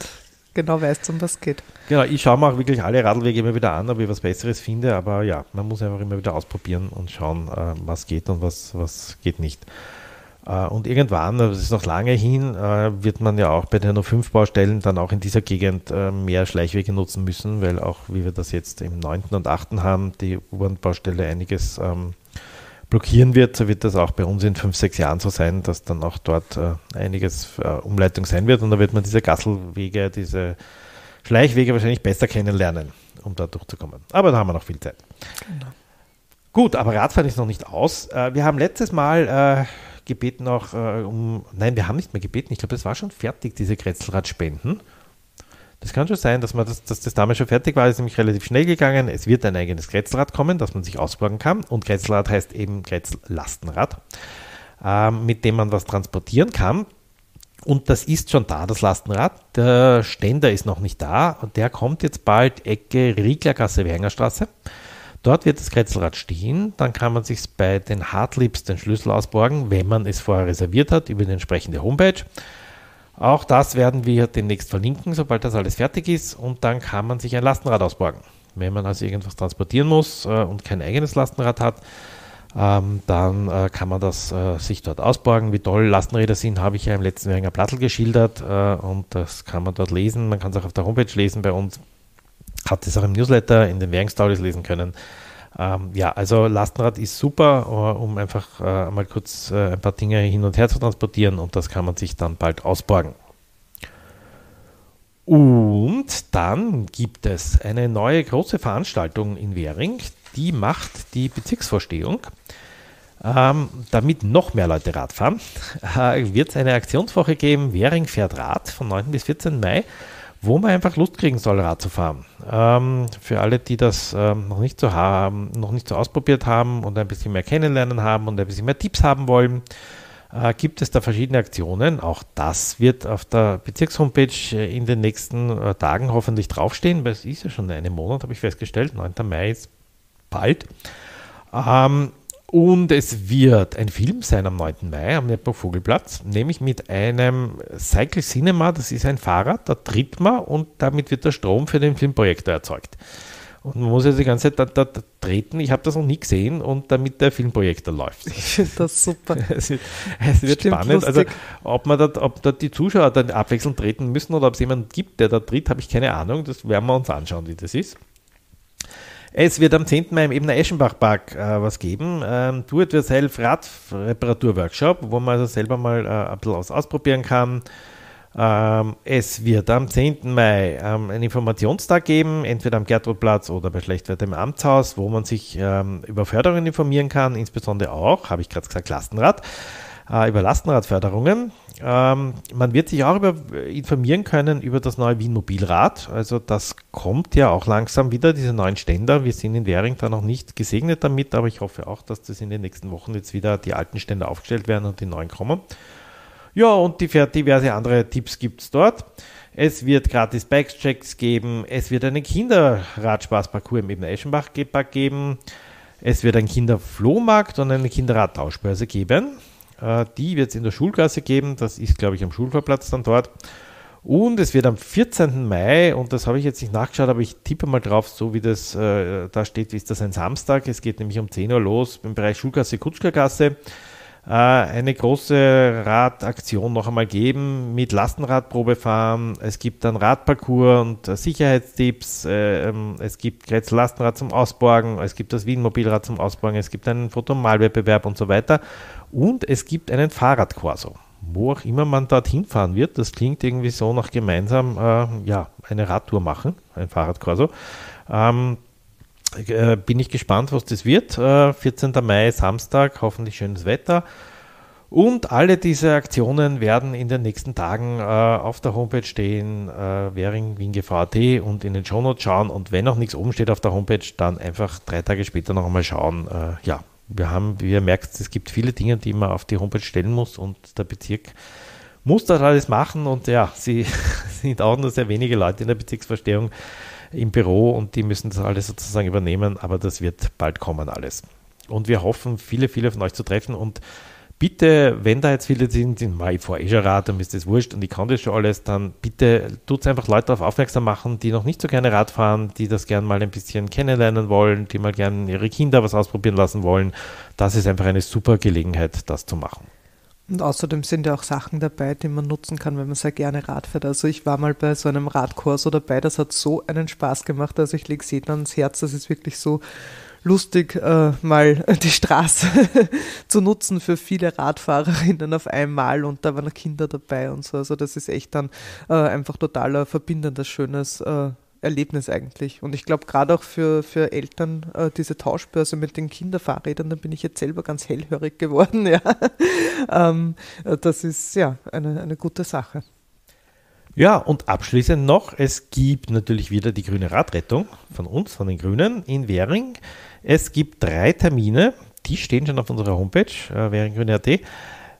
genau weißt, um was es geht. Genau, ich schaue mir auch wirklich alle Radlwege immer wieder an, ob ich was Besseres finde, aber ja, man muss einfach immer wieder ausprobieren und schauen, was geht und was geht nicht. Und irgendwann, das ist noch lange hin, wird man ja auch bei den No5-Baustellen dann auch in dieser Gegend mehr Schleichwege nutzen müssen, weil auch, wie wir das jetzt im 9. und 8. haben, die U-Bahn-Baustelle einiges blockieren wird, so wird das auch bei uns in 5-6 Jahren so sein, dass dann auch dort einiges Umleitung sein wird und da wird man diese Gasselwege, diese Schleichwege wahrscheinlich besser kennenlernen, um da durchzukommen. Aber da haben wir noch viel Zeit. Genau. Gut, aber Radfahren ist noch nicht aus. Wir haben letztes Mal gebeten auch nein, wir haben nicht mehr gebeten, ich glaube, das war schon fertig, diese Kretzelradspenden. Das kann schon sein, dass das damals schon fertig war, ist nämlich relativ schnell gegangen. Es wird ein eigenes Kretzelrad kommen, das man sich ausborgen kann. Und Kretzelrad heißt eben Kretzellastenrad, mit dem man was transportieren kann. Und das ist schon da, das Lastenrad. Der Ständer ist noch nicht da und der kommt jetzt bald Ecke Rieglergasse, Währinger Straße. Dort wird das Kretzelrad stehen, dann kann man sich bei den Hardlips den Schlüssel ausborgen, wenn man es vorher reserviert hat, über die entsprechende Homepage. Auch das werden wir demnächst verlinken, sobald das alles fertig ist, und dann kann man sich ein Lastenrad ausborgen. Wenn man also irgendwas transportieren muss und kein eigenes Lastenrad hat, dann kann man das sich dort ausborgen. Wie toll Lastenräder sind, habe ich ja im letzten Währinger Plattl geschildert und das kann man dort lesen. Man kann es auch auf der Homepage lesen bei uns, hat es auch im Newsletter, in den Währingsstories lesen können. Ja, also Lastenrad ist super, um einfach mal kurz ein paar Dinge hin und her zu transportieren und das kann man sich dann bald ausborgen. Und dann gibt es eine neue große Veranstaltung in Währing, die macht die Bezirksvorstehung. Damit noch mehr Leute Rad fahren, wird es eine Aktionswoche geben, Währing fährt Rad, von 9. bis 14. Mai. Wo man einfach Lust kriegen soll, Rad zu fahren. Für alle, die das noch nicht so ausprobiert haben und ein bisschen mehr kennenlernen haben und ein bisschen mehr Tipps haben wollen, gibt es da verschiedene Aktionen. Auch das wird auf der Bezirkshomepage in den nächsten Tagen hoffentlich draufstehen, weil es ist ja schon einen Monat, habe ich festgestellt, 9. Mai ist bald. Und es wird ein Film sein am 9. Mai am Nepper Vogelplatz, nämlich mit einem Cycle Cinema, das ist ein Fahrrad, da tritt man und damit wird der Strom für den Filmprojektor erzeugt. Und man muss also die ganze Zeit da treten, ich habe das noch nie gesehen, und damit der Filmprojektor läuft. Ich finde das super. Es wird stimmt, spannend, lustig. Also ob da die Zuschauer dann abwechselnd treten müssen oder ob es jemanden gibt, der da tritt, habe ich keine Ahnung, das werden wir uns anschauen, wie das ist. Es wird am 10. Mai im Ebner Eschenbach-Park was geben. Do-it-yourself-Rad-Reparatur-Workshop, wo man also selber mal ein bisschen was ausprobieren kann. Es wird am 10. Mai einen Informationstag geben, entweder am Gertrudplatz oder bei Schlechtwetter im Amtshaus, wo man sich über Förderungen informieren kann, insbesondere auch, habe ich gerade gesagt, Lastenrad, über Lastenradförderungen. Man wird sich auch informieren können über das neue Wien-Mobilrad. Also das kommt ja auch langsam wieder, diese neuen Ständer. Wir sind in Währing da noch nicht gesegnet damit, aber ich hoffe auch, dass das in den nächsten Wochen jetzt wieder die alten Ständer aufgestellt werden und die neuen kommen. Ja, und diverse andere Tipps gibt es dort. Es wird gratis Bikechecks geben. Es wird einen Kinderradspaßparcours im Ebner Eschenbach-Park geben. Es wird einen Kinderflohmarkt und eine Kinderradtauschbörse geben. Die wird es in der Schulgasse geben, das ist, glaube ich, am Schulvorplatz dann dort. Und es wird am 14. Mai, und das habe ich jetzt nicht nachgeschaut, aber ich tippe mal drauf, so wie das da steht, ist das ein Samstag. Es geht nämlich um 10 Uhr los im Bereich Schulgasse, Kutschkergasse. Eine große Radaktion noch einmal geben mit Lastenradprobefahren. Es gibt dann Radparcours und Sicherheitstipps. Es gibt Kretzel Lastenrad zum Ausborgen. Es gibt das Wien Mobilrad zum Ausborgen. Es gibt einen Fotomalwettbewerb und so weiter. Und es gibt einen Fahrradkorso. wo auch immer man dorthin fahren wird, das klingt irgendwie so nach gemeinsam eine Radtour machen, ein Fahrradkorso. Bin ich gespannt, was das wird. 14. Mai, Samstag, hoffentlich schönes Wetter. Und alle diese Aktionen werden in den nächsten Tagen auf der Homepage stehen, währing.wien.gv.at, und in den Shownotes schauen. Und wenn noch nichts oben steht auf der Homepage, dann einfach 3 Tage später noch einmal schauen. Wie ihr merkt, es gibt viele Dinge, die man auf die Homepage stellen muss, und der Bezirk muss das alles machen, und ja, sie sind auch nur sehr wenige Leute in der Bezirksvorstehung im Büro, und die müssen das alles sozusagen übernehmen, aber das wird bald kommen alles. Und wir hoffen, viele, viele von euch zu treffen, und bitte, wenn da jetzt viele sind, ich fahre eh schon Rad und mir ist das wurscht und ich kann das schon alles, dann bitte tut einfach Leute darauf aufmerksam machen, die noch nicht so gerne Rad fahren, die das gerne mal ein bisschen kennenlernen wollen, die mal gerne ihre Kinder was ausprobieren lassen wollen. Das ist einfach eine super Gelegenheit, das zu machen. Und außerdem sind ja auch Sachen dabei, die man nutzen kann, wenn man sehr gerne Rad fährt. Also ich war mal bei so einem Radkorso dabei, das hat so einen Spaß gemacht. Also ich lege es jedem ans Herz, das ist wirklich so lustig, mal die Straße zu nutzen für viele Radfahrerinnen auf einmal, und da waren auch Kinder dabei und so. Also das ist echt dann einfach total ein verbindendes, schönes Erlebnis eigentlich. Und ich glaube, gerade auch für Eltern diese Tauschbörse mit den Kinderfahrrädern, da bin ich jetzt selber ganz hellhörig geworden. Ja. Das ist ja eine gute Sache. Ja, und abschließend noch, es gibt natürlich wieder die grüne Radrettung von uns, von den Grünen in Währing. Es gibt 3 Termine, die stehen schon auf unserer Homepage, währinggrüne.at.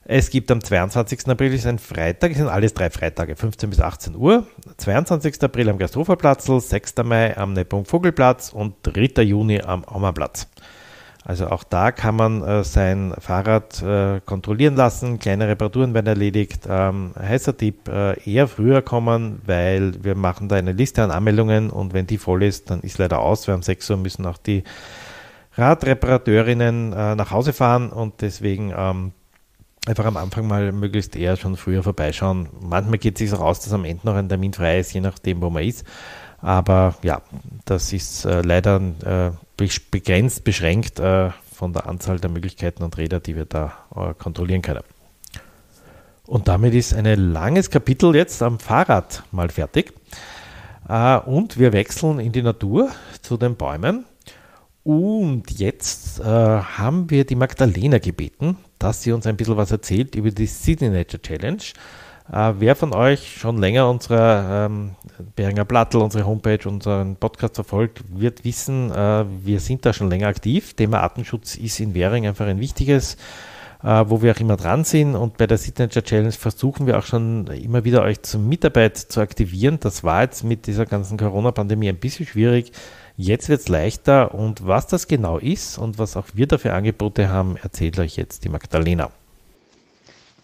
Es gibt am 22. April, ist ein Freitag, es sind alles 3 Freitage, 15 bis 18 Uhr. 22. April am Gasthoferplatzl, 6. Mai am Nepomuk-Vogelplatz und 3. Juni am Aumannplatz. Also auch da kann man sein Fahrrad kontrollieren lassen, kleine Reparaturen werden erledigt. Heißer Tipp, eher früher kommen, weil wir machen da eine Liste an Anmeldungen, und wenn die voll ist, dann ist leider aus, weil um 6 Uhr müssen auch die Radreparateurinnen nach Hause fahren, und deswegen einfach am Anfang mal möglichst eher schon früher vorbeischauen. Manchmal geht es sich auch aus, dass am Ende noch ein Termin frei ist, je nachdem, wo man ist. Aber ja, das ist leider beschränkt von der Anzahl der Möglichkeiten und Räder, die wir da kontrollieren können. Und damit ist ein langes Kapitel jetzt am Fahrrad mal fertig. Und wir wechseln in die Natur zu den Bäumen. Und jetzt haben wir die Magdalena gebeten, dass sie uns ein bisschen was erzählt über die City Nature Challenge. Wer von euch schon länger unsere Währinger Plattl, unsere Homepage, unseren Podcast verfolgt, wird wissen, wir sind da schon länger aktiv. Thema Artenschutz ist in Währing einfach ein wichtiges, wo wir auch immer dran sind. Und bei der City Nature Challenge versuchen wir auch schon immer wieder, euch zur Mitarbeit zu aktivieren. Das war jetzt mit dieser ganzen Corona-Pandemie ein bisschen schwierig. Jetzt wird es leichter. Und was das genau ist und was auch wir dafür Angebote haben, erzählt euch jetzt die Magdalena.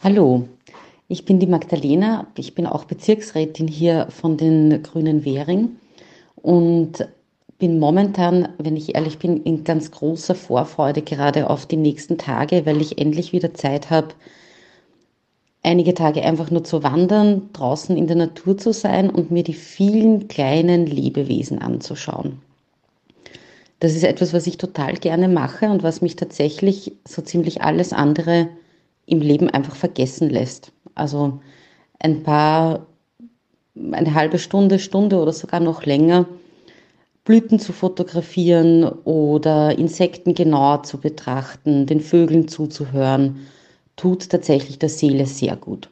Hallo. Ich bin die Magdalena, ich bin auch Bezirksrätin hier von den Grünen Währing und bin momentan, wenn ich ehrlich bin, in ganz großer Vorfreude gerade auf die nächsten Tage, weil ich endlich wieder Zeit habe, einige Tage einfach nur zu wandern, draußen in der Natur zu sein und mir die vielen kleinen Lebewesen anzuschauen. Das ist etwas, was ich total gerne mache und was mich tatsächlich so ziemlich alles andere im Leben einfach vergessen lässt. Also eine halbe Stunde, Stunde oder sogar noch länger Blüten zu fotografieren oder Insekten genauer zu betrachten, den Vögeln zuzuhören, tut tatsächlich der Seele sehr gut.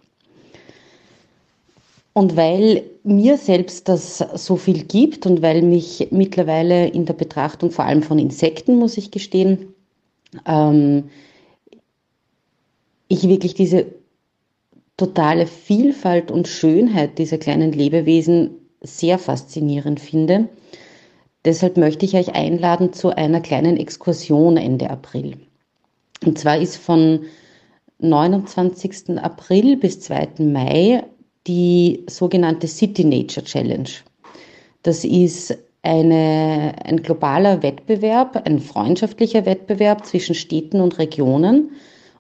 Und weil mir selbst das so viel gibt und weil mich mittlerweile in der Betrachtung vor allem von Insekten, muss ich gestehen, ich wirklich diese totale Vielfalt und Schönheit dieser kleinen Lebewesen sehr faszinierend finde. Deshalb möchte ich euch einladen zu einer kleinen Exkursion Ende April. Und zwar ist von 29. April bis 2. Mai die sogenannte City Nature Challenge. Das ist ein globaler Wettbewerb, ein freundschaftlicher Wettbewerb zwischen Städten und Regionen,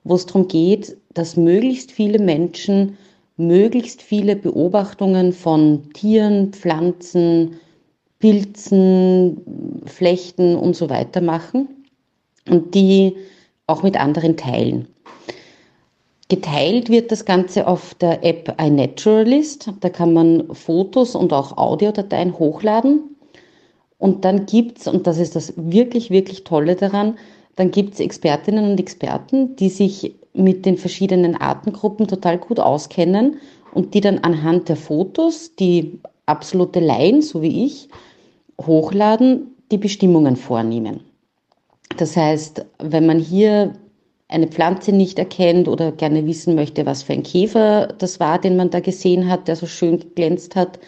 wo es darum geht, dass möglichst viele Menschen möglichst viele Beobachtungen von Tieren, Pflanzen, Pilzen, Flechten und so weiter machen und die auch mit anderen teilen. Geteilt wird das Ganze auf der App iNaturalist. Da kann man Fotos und auch Audiodateien hochladen. Und dann gibt es, und das ist das wirklich, wirklich Tolle daran, dann gibt es Expertinnen und Experten, die sich mit den verschiedenen Artengruppen total gut auskennen und die dann anhand der Fotos, die absolute Laien, so wie ich, hochladen, die Bestimmungen vornehmen. Das heißt, wenn man hier eine Pflanze nicht erkennt oder gerne wissen möchte, was für ein Käfer das war, den man da gesehen hat, der so schön geglänzt hat,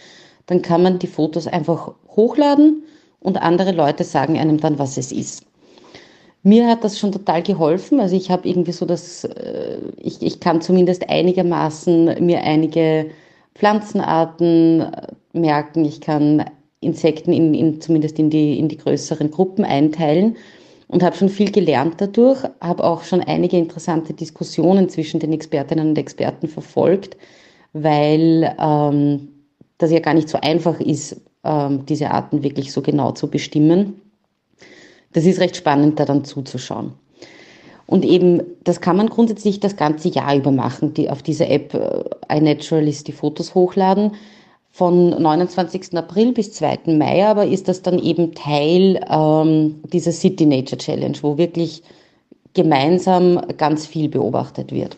dann kann man die Fotos einfach hochladen und andere Leute sagen einem dann, was es ist. Mir hat das schon total geholfen. Also ich habe irgendwie so das, ich kann zumindest einigermaßen mir einige Pflanzenarten merken. Ich kann Insekten zumindest in die größeren Gruppen einteilen. Und habe schon viel gelernt dadurch, habe auch schon einige interessante Diskussionen zwischen den Expertinnen und Experten verfolgt, weil das ja gar nicht so einfach ist, diese Arten wirklich so genau zu bestimmen. Das ist recht spannend, da dann zuzuschauen. Und eben, das kann man grundsätzlich das ganze Jahr über machen, auf dieser App iNaturalist die Fotos hochladen. Von 29. April bis 2. Mai aber ist das dann eben Teil dieser City Nature Challenge, wo wirklich gemeinsam ganz viel beobachtet wird.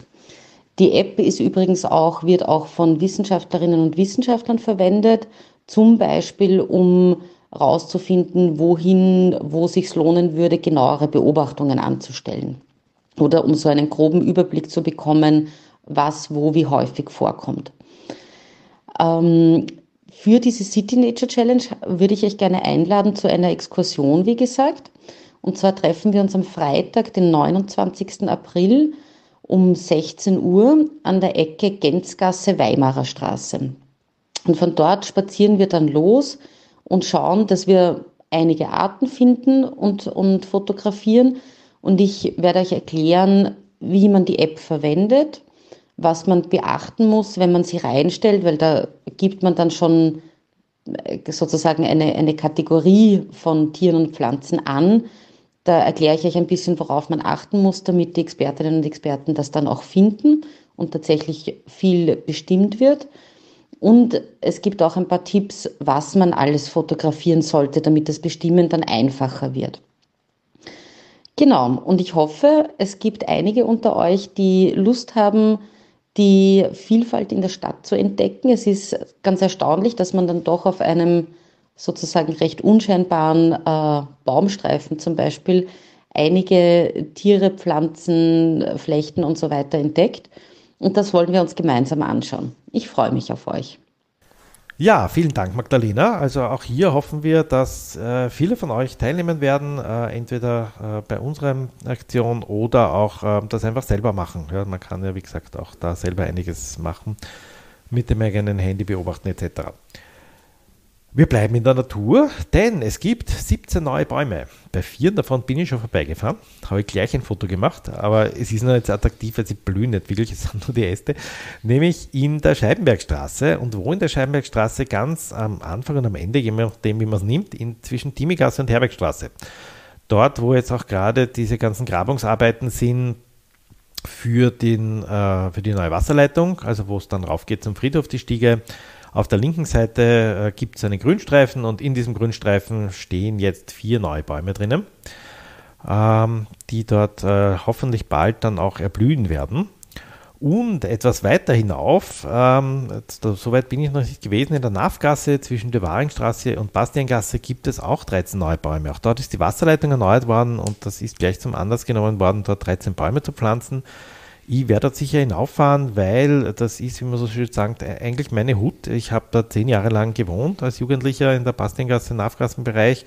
Die App ist übrigens auch, wird auch von Wissenschaftlerinnen und Wissenschaftlern verwendet, zum Beispiel um herauszufinden, wo es sich lohnen würde, genauere Beobachtungen anzustellen. Oder um so einen groben Überblick zu bekommen, was, wo, wie häufig vorkommt. Für diese City Nature Challenge würde ich euch gerne einladen zu einer Exkursion, wie gesagt. Und zwar treffen wir uns am Freitag, den 29. April um 16 Uhr an der Ecke Gänzgasse, Weimarer Straße. Und von dort spazieren wir dann los und schauen, dass wir einige Arten finden und fotografieren. Und ich werde euch erklären, wie man die App verwendet, was man beachten muss, wenn man sie reinstellt, weil da gibt man dann schon sozusagen eine Kategorie von Tieren und Pflanzen an. Da erkläre ich euch ein bisschen, worauf man achten muss, damit die Expertinnen und Experten das dann auch finden und tatsächlich viel bestimmt wird. Und es gibt auch ein paar Tipps, was man alles fotografieren sollte, damit das Bestimmen dann einfacher wird. Genau, und ich hoffe, es gibt einige unter euch, die Lust haben, die Vielfalt in der Stadt zu entdecken. Es ist ganz erstaunlich, dass man dann doch auf einem sozusagen recht unscheinbaren Baumstreifen zum Beispiel einige Tiere, Pflanzen, Flechten und so weiter entdeckt. Und das wollen wir uns gemeinsam anschauen. Ich freue mich auf euch. Ja, vielen Dank, Magdalena. Also auch hier hoffen wir, dass viele von euch teilnehmen werden, entweder bei unserer Aktion oder auch das einfach selber machen. Ja, man kann ja, wie gesagt, auch da selber einiges machen, mit dem eigenen Handy beobachten etc. Wir bleiben in der Natur, denn es gibt 17 neue Bäume. Bei 4 davon bin ich schon vorbeigefahren, habe ich gleich ein Foto gemacht, aber es ist noch jetzt attraktiv, weil sie blühen nicht wirklich, es sind nur die Äste, nämlich in der Scheibenbergstraße. Und wo in der Scheibenbergstraße? Ganz am Anfang und am Ende, je nachdem, wie man es nimmt, zwischen Timigasse und Herbergstraße. Dort, wo jetzt auch gerade diese ganzen Grabungsarbeiten sind für die neue Wasserleitung, also wo es dann rauf geht zum Friedhof, die Stiege. Auf der linken Seite gibt es einen Grünstreifen und in diesem Grünstreifen stehen jetzt 4 neue Bäume drinnen, die dort hoffentlich bald dann auch erblühen werden. Und etwas weiter hinauf, soweit bin ich noch nicht gewesen, in der Navgasse zwischen der Währingstraße und Bastiangasse gibt es auch 13 neue Bäume. Auch dort ist die Wasserleitung erneuert worden und das ist gleich zum Anlass genommen worden, dort 13 Bäume zu pflanzen. Ich werde dort sicher hinauffahren, weil das ist, wie man so schön sagt, eigentlich meine Hut. Ich habe da 10 Jahre lang gewohnt als Jugendlicher in der Bastiengasse, Navgassenbereich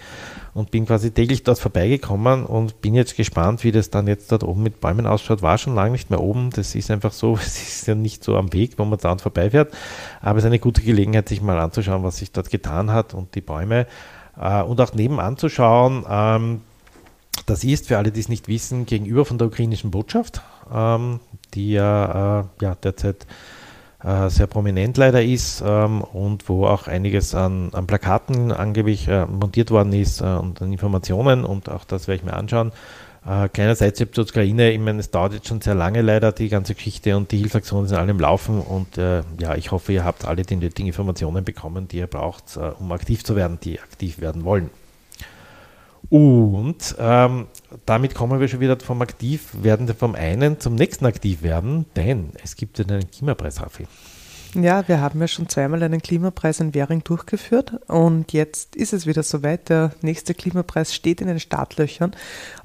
und bin quasi täglich dort vorbeigekommen und bin jetzt gespannt, wie das dann jetzt dort oben mit Bäumen ausschaut. War schon lange nicht mehr oben. Das ist einfach so, es ist ja nicht so am Weg, wo man dauernd vorbeifährt. Aber es ist eine gute Gelegenheit, sich mal anzuschauen, was sich dort getan hat und die Bäume und auch nebenan zu schauen. Das ist, für alle, die es nicht wissen, gegenüber von der ukrainischen Botschaft, die ja derzeit sehr prominent leider ist und wo auch einiges an Plakaten angeblich montiert worden ist und an Informationen, und auch das werde ich mir anschauen. Keinerseits zur Ukraine, ich meine, es dauert jetzt schon sehr lange leider, die ganze Geschichte, und die Hilfsaktionen sind alle im Laufen, und ja, ich hoffe, ihr habt alle die nötigen Informationen bekommen, die ihr braucht, um aktiv zu werden, die aktiv werden wollen. Und damit kommen wir schon wieder vom Aktivwerden, vom einen zum nächsten Aktivwerden, denn es gibt ja einen Klimapreis, Raffi. Ja, wir haben ja schon zweimal einen Klimapreis in Währing durchgeführt, und jetzt ist es wieder soweit. Der nächste Klimapreis steht in den Startlöchern.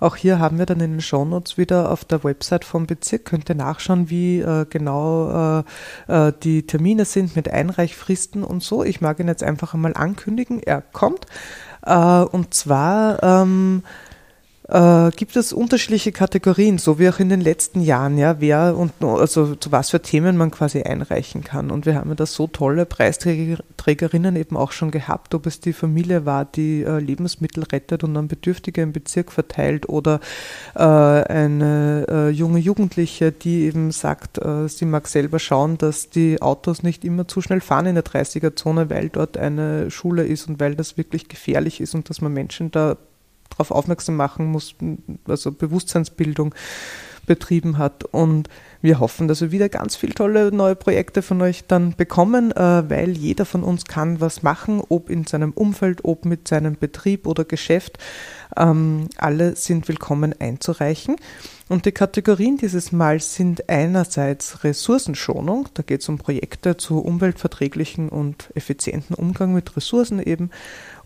Auch hier haben wir dann in den Shownotes wieder auf der Website vom Bezirk, könnt ihr nachschauen, wie genau die Termine sind mit Einreichfristen und so. Ich mag ihn jetzt einfach einmal ankündigen, er kommt. Und zwar gibt es unterschiedliche Kategorien, so wie auch in den letzten Jahren, ja, wer und also zu was für Themen man quasi einreichen kann. Und wir haben ja da so tolle Preisträgerinnen eben auch schon gehabt, ob es die Familie war, die Lebensmittel rettet und an Bedürftige im Bezirk verteilt, oder eine junge Jugendliche, die eben sagt, sie mag selber schauen, dass die Autos nicht immer zu schnell fahren in der 30er-Zone, weil dort eine Schule ist und weil das wirklich gefährlich ist und dass man Menschen da darauf aufmerksam machen muss, also Bewusstseinsbildung betrieben hat. Und wir hoffen, dass wir wieder ganz viele tolle neue Projekte von euch dann bekommen, weil jeder von uns kann was machen, ob in seinem Umfeld, ob mit seinem Betrieb oder Geschäft. Alle sind willkommen einzureichen. Und die Kategorien dieses Mal sind einerseits Ressourcenschonung, da geht es um Projekte zu umweltverträglichen und effizienten Umgang mit Ressourcen eben,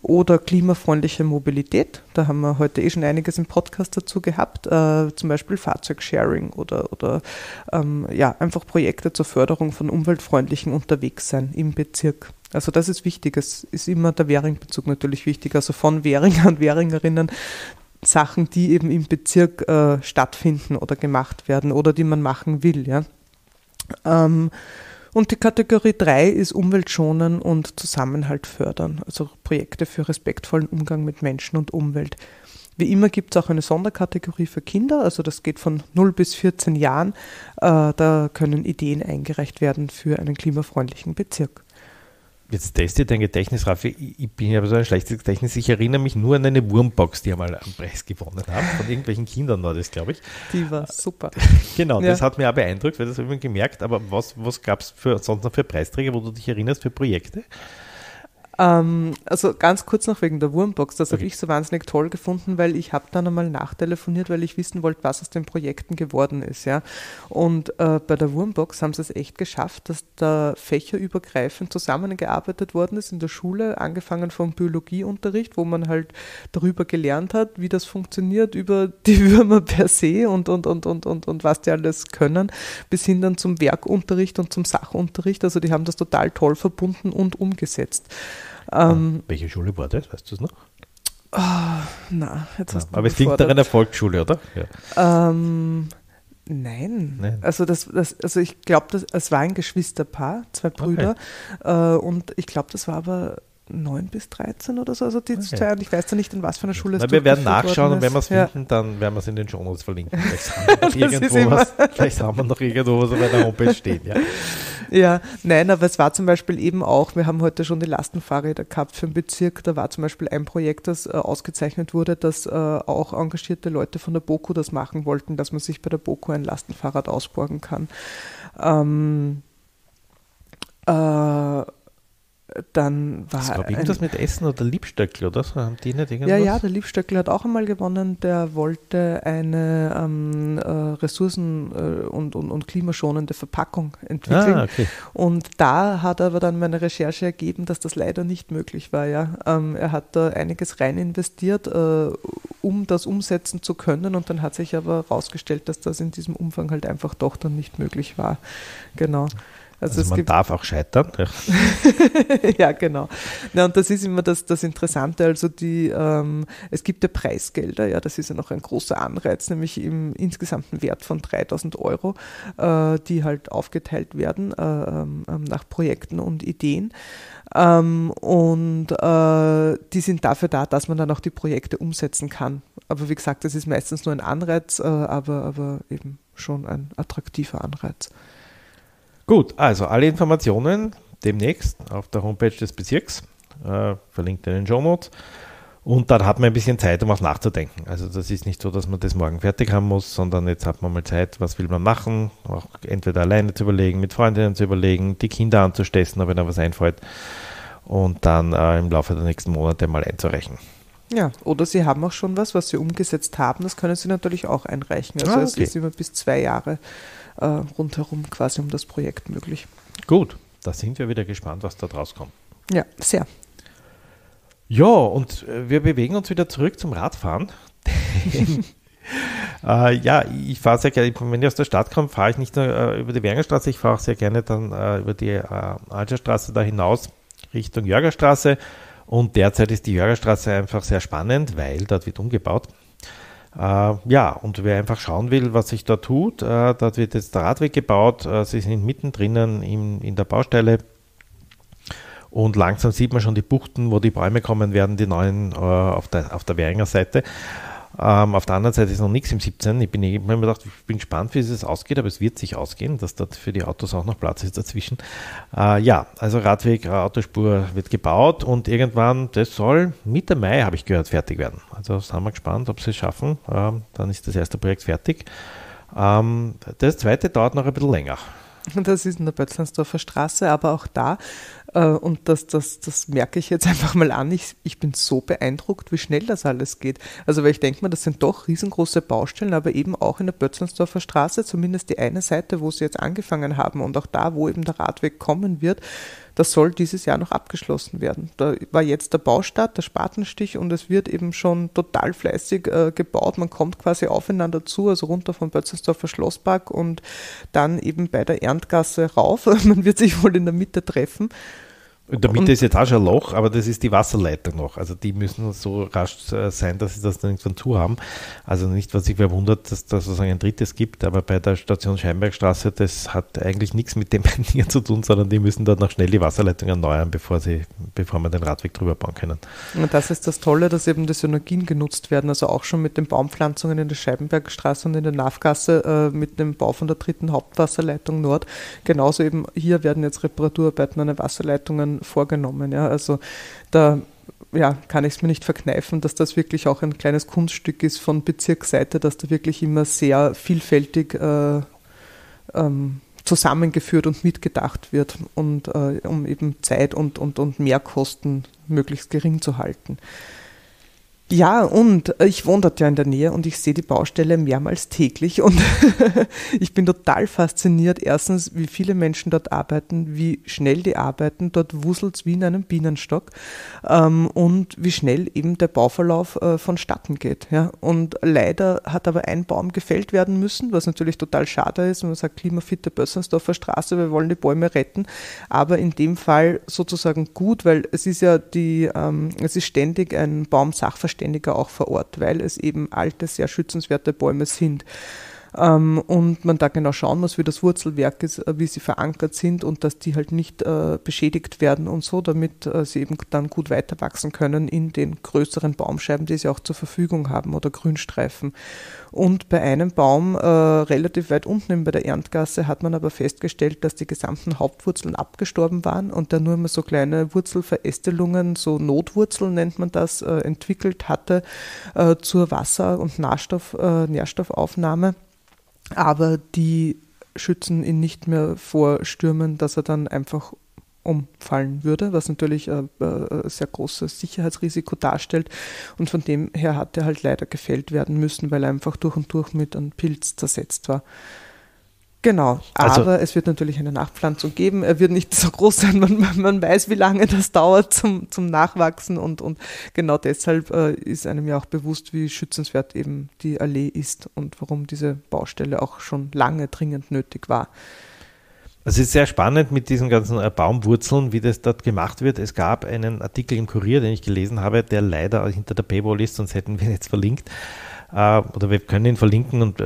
oder klimafreundliche Mobilität, da haben wir heute schon einiges im Podcast dazu gehabt, zum Beispiel Fahrzeugsharing oder einfach Projekte zur Förderung von umweltfreundlichen Unterwegssein im Bezirk. Also das ist wichtig, es ist immer der Währing-Bezug natürlich wichtig, also von Währinger und Währingerinnen, Sachen, die eben im Bezirk stattfinden oder gemacht werden oder die man machen will. Ja. Und die Kategorie 3 ist Umweltschonen und Zusammenhalt fördern, also Projekte für respektvollen Umgang mit Menschen und Umwelt. Wie immer gibt es auch eine Sonderkategorie für Kinder, also das geht von 0 bis 14 Jahren. Da können Ideen eingereicht werden für einen klimafreundlichen Bezirk. Jetzt testet dein Gedächtnis, Raffi. Ich bin ja so ein schlechtes Gedächtnis. Ich erinnere mich nur an eine Wurmbox, die einmal einen Preis gewonnen hat. Von irgendwelchen Kindern war das, glaube ich. Die war super. Genau, ja. Das hat mich auch beeindruckt, weil das habe ich mir gemerkt. Aber was gab es sonst noch für Preisträger, wo du dich erinnerst, für Projekte? Also ganz kurz noch wegen der Wurmbox, das habe ich so wahnsinnig toll gefunden, weil ich habe dann einmal nachtelefoniert, weil ich wissen wollte, was aus den Projekten geworden ist. Ja. Und bei der Wurmbox haben sie es echt geschafft, dass da fächerübergreifend zusammengearbeitet worden ist in der Schule, angefangen vom Biologieunterricht, wo man halt darüber gelernt hat, wie das funktioniert, über die Würmer per se und was die alles können, bis hin dann zum Werkunterricht und zum Sachunterricht. Also die haben das total toll verbunden und umgesetzt. Welche Schule war das? Weißt du es noch? Oh, na, jetzt hast du. Aber es klingt nach einer Volksschule, oder? Ja. Nein. Also, also ich glaube, es war ein Geschwisterpaar, zwei Brüder. Okay. Und ich glaube, das war aber 9 bis 13 oder so. Also die okay. Zwei, und ich weiß ja nicht, in was für einer Schule es ist. Wir werden nachschauen, und wenn wir es finden, dann werden wir es in den Shownotes verlinken. Vielleicht haben wir noch irgendwo was auf einer Homepage stehen, ja. Ja, nein, aber es war zum Beispiel eben auch, wir haben heute schon die Lastenfahrräder gehabt für den Bezirk, da war zum Beispiel ein Projekt, das ausgezeichnet wurde, dass auch engagierte Leute von der BOKU das machen wollten, dass man sich bei der BOKU ein Lastenfahrrad ausborgen kann. Dann war das, glaube ich, das mit Essen oder Liebstöckl oder so, haben die nicht irgendwas? Ja, der Liebstöckl hat auch einmal gewonnen, der wollte eine ressourcen- und klimaschonende Verpackung entwickeln. Okay. Und da hat aber dann meine Recherche ergeben, dass das leider nicht möglich war. Ja. Er hat da einiges rein investiert, um das umsetzen zu können, und dann hat sich aber herausgestellt, dass das in diesem Umfang halt einfach doch dann nicht möglich war. Genau. Also man darf auch scheitern. Ja, genau. Ja, und das ist immer das Interessante. Also es gibt ja Preisgelder, ja, das ist ja noch ein großer Anreiz, nämlich im insgesamten Wert von 3.000 €, die halt aufgeteilt werden nach Projekten und Ideen. Die sind dafür da, dass man dann auch die Projekte umsetzen kann. Aber wie gesagt, das ist meistens nur ein Anreiz, aber eben schon ein attraktiver Anreiz. Gut, also alle Informationen demnächst auf der Homepage des Bezirks, verlinkt in den Shownotes. Und dann hat man ein bisschen Zeit, um was nachzudenken. Also das ist nicht so, dass man das morgen fertig haben muss, sondern jetzt hat man mal Zeit, was will man machen, auch entweder alleine zu überlegen, mit Freundinnen zu überlegen, die Kinder anzustessen, ob ihnen was einfällt und dann im Laufe der nächsten Monate mal einzureichen. Ja, oder Sie haben auch schon was Sie umgesetzt haben, das können Sie natürlich auch einreichen. Also es ist immer bis 2 Jahre rundherum quasi um das Projekt möglich. Gut, da sind wir wieder gespannt, was da draus kommt. Ja, sehr. Ja, und wir bewegen uns wieder zurück zum Radfahren. Ja, ich fahre sehr gerne, wenn ich aus der Stadt komme, fahre ich nicht nur über die Währingerstraße, ich fahre auch sehr gerne dann über die Altschastraße da hinaus Richtung Jörgerstraße. Und derzeit ist die Jörgerstraße einfach sehr spannend, weil dort wird umgebaut. Ja, und wer einfach schauen will, was sich da tut, dort wird jetzt der Radweg gebaut. Sie sind mittendrin in der Baustelle. Und langsam sieht man schon die Buchten, wo die Bäume kommen werden, die neuen auf der Währinger Seite. Auf der anderen Seite ist noch nichts im 17. Ich bin gespannt, wie es ausgeht, aber es wird sich ausgehen, dass dort für die Autos auch noch Platz ist dazwischen. Ja, also Radweg, Autospur wird gebaut und irgendwann, das soll Mitte Mai, habe ich gehört, fertig werden. Also sind wir gespannt, ob sie es schaffen. Dann ist das erste Projekt fertig. Das zweite dauert noch ein bisschen länger. Das ist in der Bötzlandsdorfer Straße, aber auch da, und das merke ich jetzt einfach mal an, ich bin so beeindruckt, wie schnell das alles geht. Also weil ich denke mal, das sind doch riesengroße Baustellen, aber eben auch in der Bötzlandsdorfer Straße, zumindest die eine Seite, wo sie jetzt angefangen haben und auch da, wo eben der Radweg kommen wird, das soll dieses Jahr noch abgeschlossen werden. Da war jetzt der Baustart, der Spatenstich und es wird eben schon total fleißig gebaut. Man kommt quasi aufeinander zu, also runter vom Bötzelsdorfer Schlosspark und dann eben bei der Erntgasse rauf. Man wird sich wohl in der Mitte treffen. In der Mitte ist jetzt auch schon ein Loch, aber das ist die Wasserleitung noch. Also die müssen so rasch sein, dass sie das dann irgendwann zu haben. Also nicht, was sich verwundert, dass das sozusagen ein drittes gibt, aber bei der Station Scheinbergstraße, das hat eigentlich nichts mit dem hier zu tun, sondern die müssen dann noch schnell die Wasserleitung erneuern, bevor man den Radweg drüber bauen können. Und das ist das Tolle, dass eben die Synergien genutzt werden, also auch schon mit den Baumpflanzungen in der Scheibenbergstraße und in der Navgasse mit dem Bau von der 3. Hauptwasserleitung Nord. Genauso eben hier werden jetzt Reparaturarbeiten an den Wasserleitungen vorgenommen. Ja. Also da kann ich es mir nicht verkneifen, dass das wirklich auch ein kleines Kunststück ist von Bezirksseite, dass da wirklich immer sehr vielfältig zusammengeführt und mitgedacht wird, und um eben Zeit und Mehrkosten möglichst gering zu halten. Ja, und ich wohne dort ja in der Nähe und ich sehe die Baustelle mehrmals täglich und ich bin total fasziniert. Erstens, wie viele Menschen dort arbeiten, wie schnell die arbeiten. Dort wuselt es wie in einem Bienenstock und wie schnell eben der Bauverlauf vonstatten geht. Ja. Und leider hat aber ein Baum gefällt werden müssen, was natürlich total schade ist, wenn man sagt, klimafitte Bötzelsdorfer Straße, wir wollen die Bäume retten. Aber in dem Fall sozusagen gut, weil es ist ja es ist ständig ein Baum-Sachverständiger auch vor Ort, weil es eben alte, sehr schützenswerte Bäume sind. Und man da genau schauen muss, wie das Wurzelwerk ist, wie sie verankert sind und dass die halt nicht beschädigt werden und so, damit sie eben dann gut weiter wachsen können in den größeren Baumscheiben, die sie auch zur Verfügung haben, oder Grünstreifen. Und bei einem Baum relativ weit unten bei der Erntgasse hat man aber festgestellt, dass die gesamten Hauptwurzeln abgestorben waren und da nur immer so kleine Wurzelverästelungen, so Notwurzeln nennt man das, entwickelt hatte zur Wasser- und Nährstoffaufnahme. Aber die schützen ihn nicht mehr vor Stürmen, dass er dann einfach umfallen würde, was natürlich ein sehr großes Sicherheitsrisiko darstellt. Und von dem her hat er halt leider gefällt werden müssen, weil er einfach durch und durch mit einem Pilz zersetzt war. Genau, also, aber es wird natürlich eine Nachpflanzung geben. Er wird nicht so groß sein, man weiß, wie lange das dauert zum Nachwachsen. Und genau deshalb ist einem ja auch bewusst, wie schützenswert eben die Allee ist und warum diese Baustelle auch schon lange dringend nötig war. Es ist sehr spannend mit diesen ganzen Baumwurzeln, wie das dort gemacht wird. Es gab einen Artikel im Kurier, den ich gelesen habe, der leider hinter der Paywall ist, sonst hätten wir ihn jetzt verlinkt. Oder wir können ihn verlinken und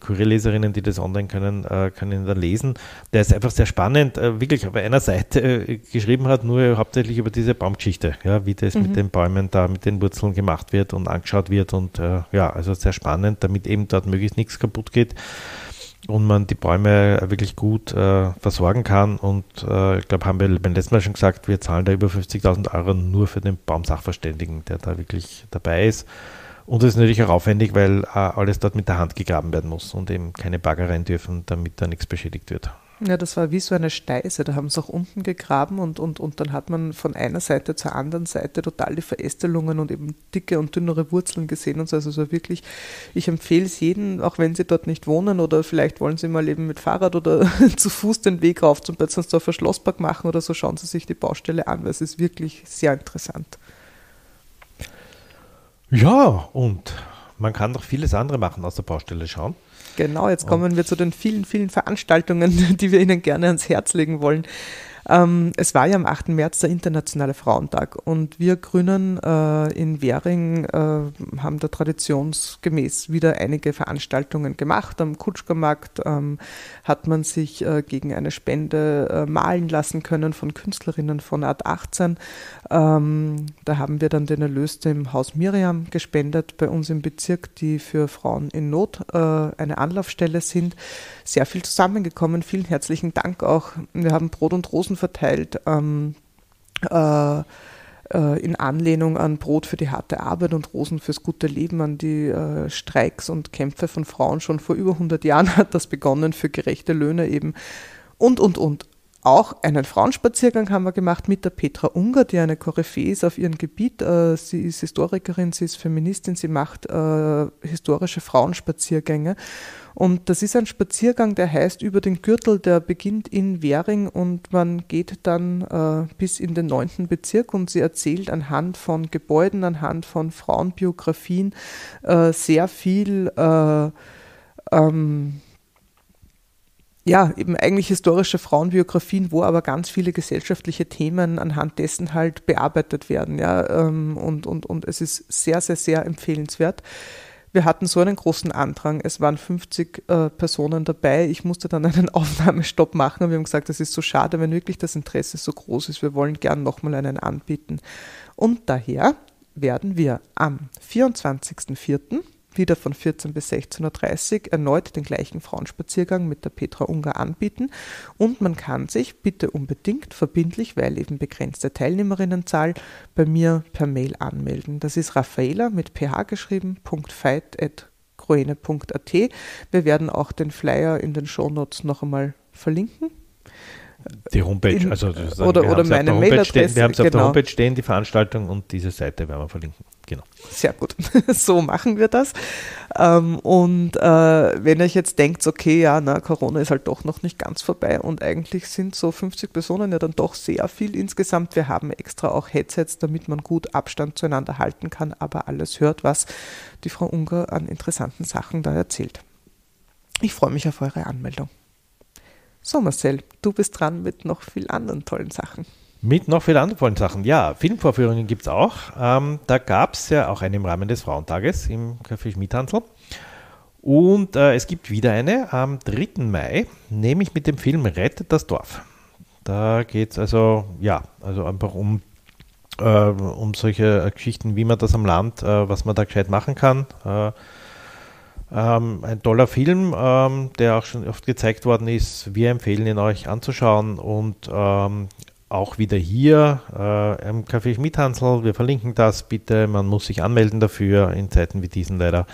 Kurierleserinnen, die das online können, können ihn dann lesen. Der ist einfach sehr spannend, wirklich auf einer Seite geschrieben hat, nur hauptsächlich über diese Baumgeschichte, ja, wie das mit den Bäumen da, mit den Wurzeln gemacht wird und angeschaut wird und also sehr spannend, damit eben dort möglichst nichts kaputt geht. und man die Bäume wirklich gut versorgen kann. Und ich glaube, haben wir beim letzten Mal schon gesagt, wir zahlen da über 50.000 Euro nur für den Baumsachverständigen, der da wirklich dabei ist. Und das ist natürlich auch aufwendig, weil alles dort mit der Hand gegraben werden muss und eben keine Bagger rein dürfen, damit da nichts beschädigt wird. Ja, das war wie so eine Steise, da haben sie auch unten gegraben und dann hat man von einer Seite zur anderen Seite total die Verästelungen und eben dicke und dünnere Wurzeln gesehen und so. Also es war wirklich, ich empfehle es jedem, auch wenn sie dort nicht wohnen oder vielleicht wollen sie mal eben mit Fahrrad oder zu Fuß den Weg rauf zum Bötzensdorfer Schlosspark machen oder so, schauen Sie sich die Baustelle an, weil es ist wirklich sehr interessant. Ja, und man kann doch vieles andere machen, aus der Baustelle schauen. Genau, jetzt kommen wir zu den vielen, vielen Veranstaltungen, die wir Ihnen gerne ans Herz legen wollen. Es war ja am 8. März der Internationale Frauentag und wir Grünen in Währing haben da traditionsgemäß wieder einige Veranstaltungen gemacht. Am Kutschgermarkt hat man sich gegen eine Spende malen lassen können von Künstlerinnen von Art 18. Da haben wir dann den Erlös dem Haus Miriam gespendet bei uns im Bezirk, die für Frauen in Not eine Anlaufstelle sind. Sehr viel zusammengekommen, vielen herzlichen Dank auch. Wir haben Brot und Rosen verteilt in Anlehnung an Brot für die harte Arbeit und Rosen fürs gute Leben, an die Streiks und Kämpfe von Frauen. Schon vor über 100 Jahren hat das begonnen, für gerechte Löhne eben und. Auch einen Frauenspaziergang haben wir gemacht mit der Petra Unger, die eine Koryphäe ist auf ihrem Gebiet. Sie ist Historikerin, sie ist Feministin, sie macht historische Frauenspaziergänge. Und das ist ein Spaziergang, der heißt Über den Gürtel, der beginnt in Währing und man geht dann bis in den 9. Bezirk und sie erzählt anhand von Gebäuden, anhand von Frauenbiografien sehr viel ja, eben eigentlich historische Frauenbiografien, wo aber ganz viele gesellschaftliche Themen anhand dessen halt bearbeitet werden. Ja, und es ist sehr, sehr, sehr empfehlenswert. Wir hatten so einen großen Andrang. Es waren 50 Personen dabei. Ich musste dann einen Aufnahmestopp machen. Und wir haben gesagt, das ist so schade, wenn wirklich das Interesse so groß ist. Wir wollen gern nochmal einen anbieten. Und daher werden wir am 24.04. wieder von 14 bis 16.30 Uhr erneut den gleichen Frauenspaziergang mit der Petra Unger anbieten und man kann sich bitte unbedingt verbindlich, weil eben begrenzte Teilnehmerinnenzahl, bei mir per Mail anmelden. Das ist Raphaela mit ph geschrieben, .feit@groene.at. Wir werden auch den Flyer in den Shownotes noch einmal verlinken. Die Homepage, also sozusagen, oder meine Mailadresse. Wir haben es auf der Homepage stehen, die Veranstaltung und diese Seite werden wir verlinken. Genau. Sehr gut, so machen wir das. Und wenn ihr euch jetzt denkt, okay, ja, na, Corona ist halt doch noch nicht ganz vorbei und eigentlich sind so 50 Personen ja dann doch sehr viel insgesamt. Wir haben extra auch Headsets, damit man gut Abstand zueinander halten kann, aber alles hört, was die Frau Unger an interessanten Sachen da erzählt. Ich freue mich auf eure Anmeldung. So Marcel, du bist dran mit noch vielen anderen tollen Sachen. Mit noch vielen anderen tollen Sachen, ja. Filmvorführungen gibt es auch. Da gab es ja auch eine im Rahmen des Frauentages im Café Schmidhansl. Und es gibt wieder eine am 3. Mai, nämlich mit dem Film Rettet das Dorf. Da geht es also einfach um solche Geschichten, wie man das am Land, was man da gescheit machen kann. Ein toller Film, der auch schon oft gezeigt worden ist. Wir empfehlen ihn euch anzuschauen und auch wieder hier im Café Schmidhansl. Wir verlinken das bitte. Man muss sich anmelden dafür. In Zeiten wie diesen leider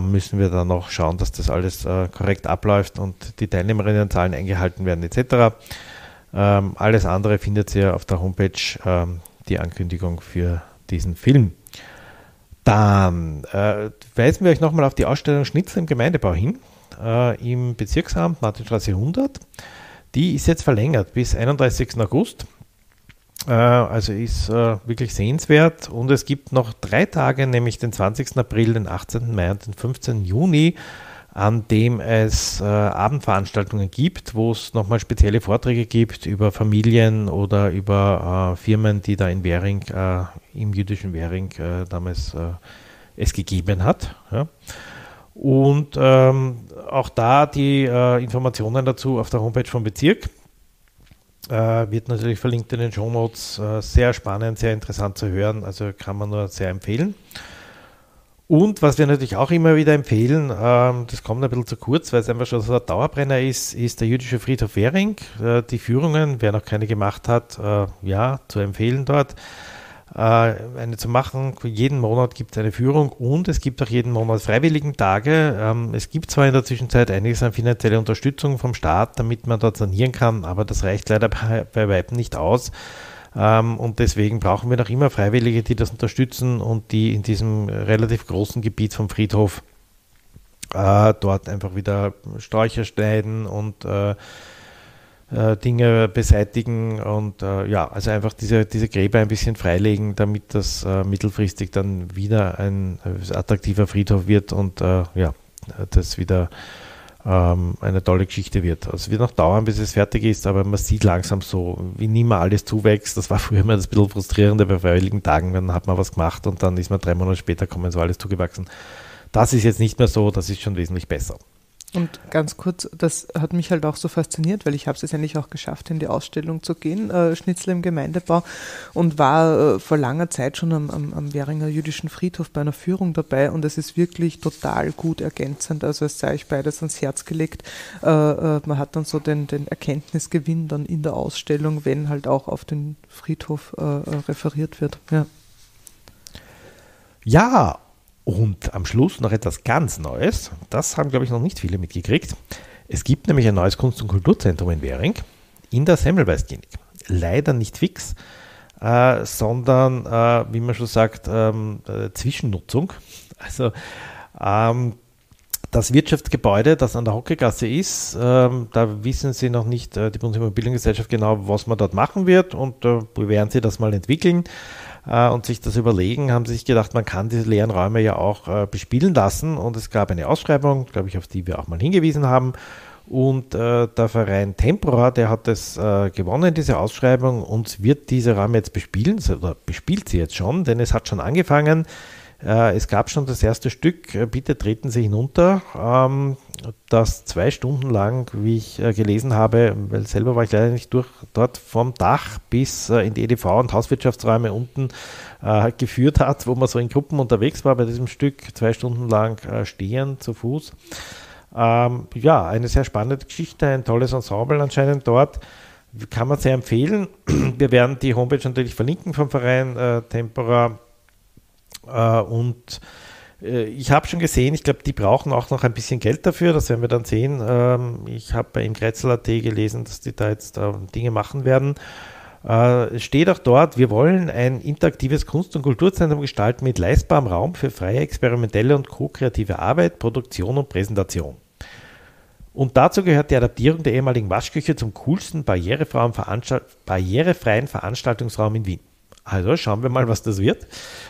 müssen wir dann noch schauen, dass das alles korrekt abläuft und die Teilnehmerinnenzahlen eingehalten werden etc. Alles andere findet ihr auf der Homepage, die Ankündigung für diesen Film. Dann weisen wir euch nochmal auf die Ausstellung Schnitzel im Gemeindebau hin, im Bezirksamt Martinstraße 100. Die ist jetzt verlängert bis 31. August, also ist wirklich sehenswert. Und es gibt noch 3 Tage, nämlich den 20. April, den 18. Mai und den 15. Juni, an dem es Abendveranstaltungen gibt, wo es nochmal spezielle Vorträge gibt über Familien oder über Firmen, die da in Währing, im jüdischen Währing damals es gegeben hat. Ja. Und auch da die Informationen dazu auf der Homepage vom Bezirk. Wird natürlich verlinkt in den Shownotes. Sehr spannend, sehr interessant zu hören, also kann man nur sehr empfehlen. Und was wir natürlich auch immer wieder empfehlen, das kommt ein bisschen zu kurz, weil es einfach schon so ein Dauerbrenner ist, ist der jüdische Friedhof Währing. Die Führungen, wer noch keine gemacht hat, ja, zu empfehlen dort, eine zu machen. Jeden Monat gibt es eine Führung und es gibt auch jeden Monat Freiwilligentage. Es gibt zwar in der Zwischenzeit einiges an finanzieller Unterstützung vom Staat, damit man dort sanieren kann, aber das reicht leider bei Weitem nicht aus. Und deswegen brauchen wir noch immer Freiwillige, die das unterstützen und die in diesem relativ großen Gebiet vom Friedhof dort einfach wieder Sträucher schneiden und Dinge beseitigen und ja, also einfach diese Gräber ein bisschen freilegen, damit das mittelfristig dann wieder ein attraktiver Friedhof wird und ja, das wieder eine tolle Geschichte wird. Also es wird noch dauern, bis es fertig ist, aber man sieht langsam so, wie nie mal alles zuwächst. Das war früher immer das bisschen frustrierende bei freiwilligen Tagen, dann hat man was gemacht und dann ist man 3 Monate später kommen, so alles zugewachsen. Das ist jetzt nicht mehr so, das ist schon wesentlich besser. Und ganz kurz, das hat mich halt auch so fasziniert, weil ich habe es jetzt endlich auch geschafft, in die Ausstellung zu gehen, Schnitzel im Gemeindebau, und war vor langer Zeit schon am Währinger jüdischen Friedhof bei einer Führung dabei, und es ist wirklich total gut ergänzend, also es sei euch beides ans Herz gelegt. Man hat dann so den Erkenntnisgewinn dann in der Ausstellung, wenn halt auch auf den Friedhof referiert wird. Ja. Und am Schluss noch etwas ganz Neues. Das haben, glaube ich, noch nicht viele mitgekriegt. Es gibt nämlich ein neues Kunst- und Kulturzentrum in Währing in der Semmelweis-Klinik. Leider nicht fix, sondern, wie man schon sagt, Zwischennutzung. Also das Wirtschaftsgebäude, das an der Hockegasse ist, da wissen sie noch nicht, die Bundesimmobiliengesellschaft, genau, was man dort machen wird, und werden sie das mal entwickeln. Und sich das überlegen, haben sie sich gedacht, man kann diese leeren Räume ja auch bespielen lassen, und es gab eine Ausschreibung, glaube ich, auf die wir auch mal hingewiesen haben, und der Verein Temporär, der hat das gewonnen, diese Ausschreibung, und wird diese Räume jetzt bespielen, oder bespielt sie jetzt schon, denn es hat schon angefangen, es gab schon das erste Stück, bitte treten Sie hinunter, das 2 Stunden lang, wie ich gelesen habe, weil selber war ich leider nicht durch, dort vom Dach bis in die EDV und Hauswirtschaftsräume unten geführt hat, wo man so in Gruppen unterwegs war bei diesem Stück, 2 Stunden lang stehen, zu Fuß. Ja, eine sehr spannende Geschichte, ein tolles Ensemble anscheinend dort. Kann man sehr empfehlen. Wir werden die Homepage natürlich verlinken vom Verein Tempora. Und ich habe schon gesehen, ich glaube, die brauchen auch noch ein bisschen Geld dafür, das werden wir dann sehen. Ich habe bei Kretzel.at gelesen, dass die da jetzt Dinge machen werden. Es steht auch dort, wir wollen ein interaktives Kunst- und Kulturzentrum gestalten mit leistbarem Raum für freie, experimentelle und ko-kreative Arbeit, Produktion und Präsentation. Und dazu gehört die Adaptierung der ehemaligen Waschküche zum coolsten barrierefreien Veranstaltungsraum in Wien. Also schauen wir mal, was das wird.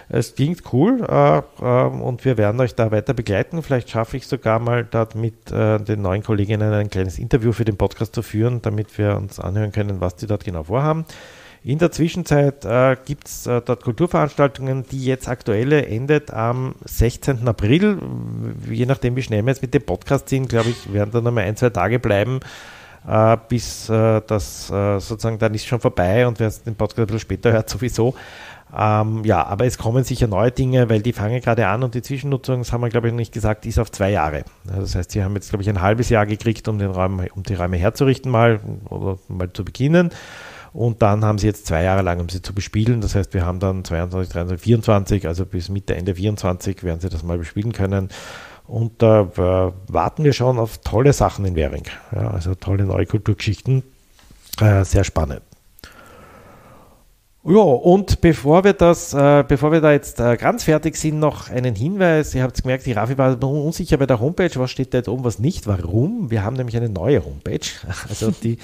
Es klingt cool, und wir werden euch da weiter begleiten. Vielleicht schaffe ich sogar mal dort mit den neuen Kolleginnen ein kleines Interview für den Podcast zu führen, damit wir uns anhören können, was die dort genau vorhaben. In der Zwischenzeit gibt es dort Kulturveranstaltungen, die jetzt aktuelle endet am 16. April. Je nachdem, wie schnell wir jetzt mit dem Podcast sind, glaube ich, werden da nochmal 1-2 Tage bleiben, bis das sozusagen dann ist schon vorbei, und wer den Podcast ein bisschen später hört, sowieso. Ja, aber es kommen sicher neue Dinge, weil die fangen gerade an, und die Zwischennutzung, das haben wir, glaube ich, noch nicht gesagt, ist auf 2 Jahre. Das heißt, sie haben jetzt, glaube ich, ein halbes Jahr gekriegt, um die Räume herzurichten mal oder mal zu beginnen. Und dann haben sie jetzt 2 Jahre lang, um sie zu bespielen. Das heißt, wir haben dann 22, 23, 24, also bis Mitte, Ende 24 werden sie das mal bespielen können. Und da warten wir schon auf tolle Sachen in Währing. Ja, also tolle neue Kulturgeschichten. Sehr spannend. Ja, und bevor wir da jetzt ganz fertig sind, noch einen Hinweis. Ihr habt gemerkt, die Raffi war unsicher bei der Homepage. Was steht da jetzt oben, was nicht? Warum? Wir haben nämlich eine neue Homepage. Also die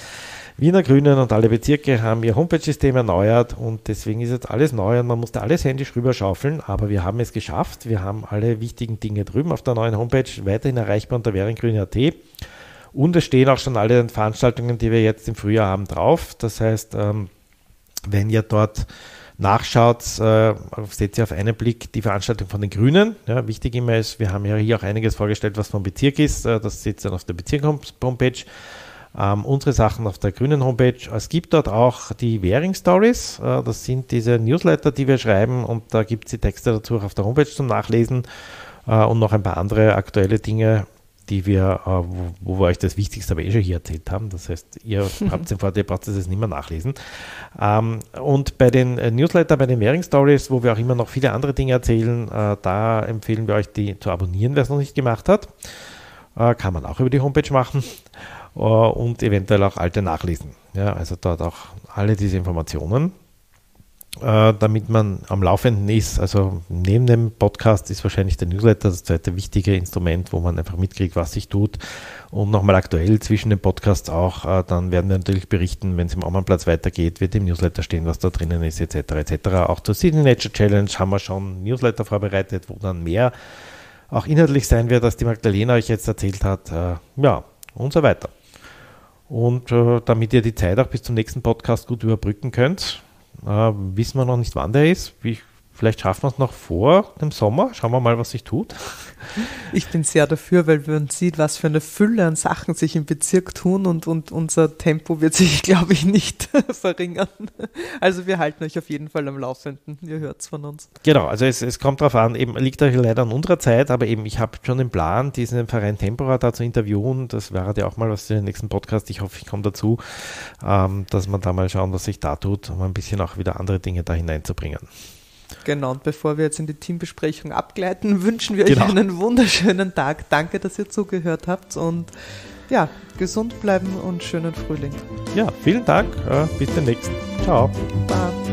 Wiener Grünen und alle Bezirke haben ihr Homepage-System erneuert, und deswegen ist jetzt alles neu und man musste alles händisch rüberschaufeln, aber wir haben es geschafft. Wir haben alle wichtigen Dinge drüben auf der neuen Homepage, weiterhin erreichbar unter währinggrüne.at, und es stehen auch schon alle Veranstaltungen, die wir jetzt im Frühjahr haben, drauf. Das heißt, wenn ihr dort nachschaut, seht ihr auf einen Blick die Veranstaltung von den Grünen. Ja, wichtig immer ist, wir haben ja hier auch einiges vorgestellt, was vom Bezirk ist. Das seht ihr dann auf der Bezirks-Homepage. Unsere Sachen auf der grünen Homepage. Es gibt dort auch die Währing-Stories. Das sind diese Newsletter, die wir schreiben, und da gibt es die Texte dazu auf der Homepage zum Nachlesen. und noch ein paar andere aktuelle Dinge, die wir, wo wir euch das Wichtigste aber eh schon hier erzählt haben. Das heißt, ihr habt den Vorteil, ihr braucht das jetzt nicht mehr nachlesen. Und bei den Newsletter, bei den Währing-Stories, wo wir auch immer noch viele andere Dinge erzählen, da empfehlen wir euch, die zu abonnieren, wer es noch nicht gemacht hat. Kann man auch über die Homepage machen und eventuell auch alte nachlesen. Ja, also dort auch alle diese Informationen, damit man am Laufenden ist. Also neben dem Podcast ist wahrscheinlich der Newsletter das zweite wichtige Instrument, wo man einfach mitkriegt, was sich tut. Und nochmal aktuell zwischen den Podcasts auch, dann werden wir natürlich berichten, wenn es im Aumannplatz weitergeht, wird im Newsletter stehen, was da drinnen ist, etc. etc. Auch zur City Nature Challenge haben wir schon Newsletter vorbereitet, wo dann mehr auch inhaltlich sein wird, als die Magdalena euch jetzt erzählt hat. Ja, und so weiter. Und damit ihr die Zeit auch bis zum nächsten Podcast gut überbrücken könnt, wissen wir noch nicht, wann der ist. Vielleicht schaffen wir es noch vor dem Sommer. Schauen wir mal, was sich tut. Ich bin sehr dafür, weil man sieht, was für eine Fülle an Sachen sich im Bezirk tun und unser Tempo wird sich, glaube ich, nicht verringern. Also wir halten euch auf jeden Fall am Laufenden. Ihr hört es von uns. Genau, also es kommt darauf an, eben liegt euch leider an unserer Zeit, aber eben ich habe schon den Plan, diesen Verein Temporär da zu interviewen. Das wäre ja auch mal was für den nächsten Podcast. Ich hoffe, ich komme dazu, dass man da mal schauen, was sich da tut, um ein bisschen auch wieder andere Dinge da hineinzubringen. Genau, und bevor wir jetzt in die Teambesprechung abgleiten, wünschen wir euch einen wunderschönen Tag. Danke, dass ihr zugehört habt und ja, gesund bleiben und schönen Frühling. Ja, vielen Dank. Bis demnächst. Ciao. Bye.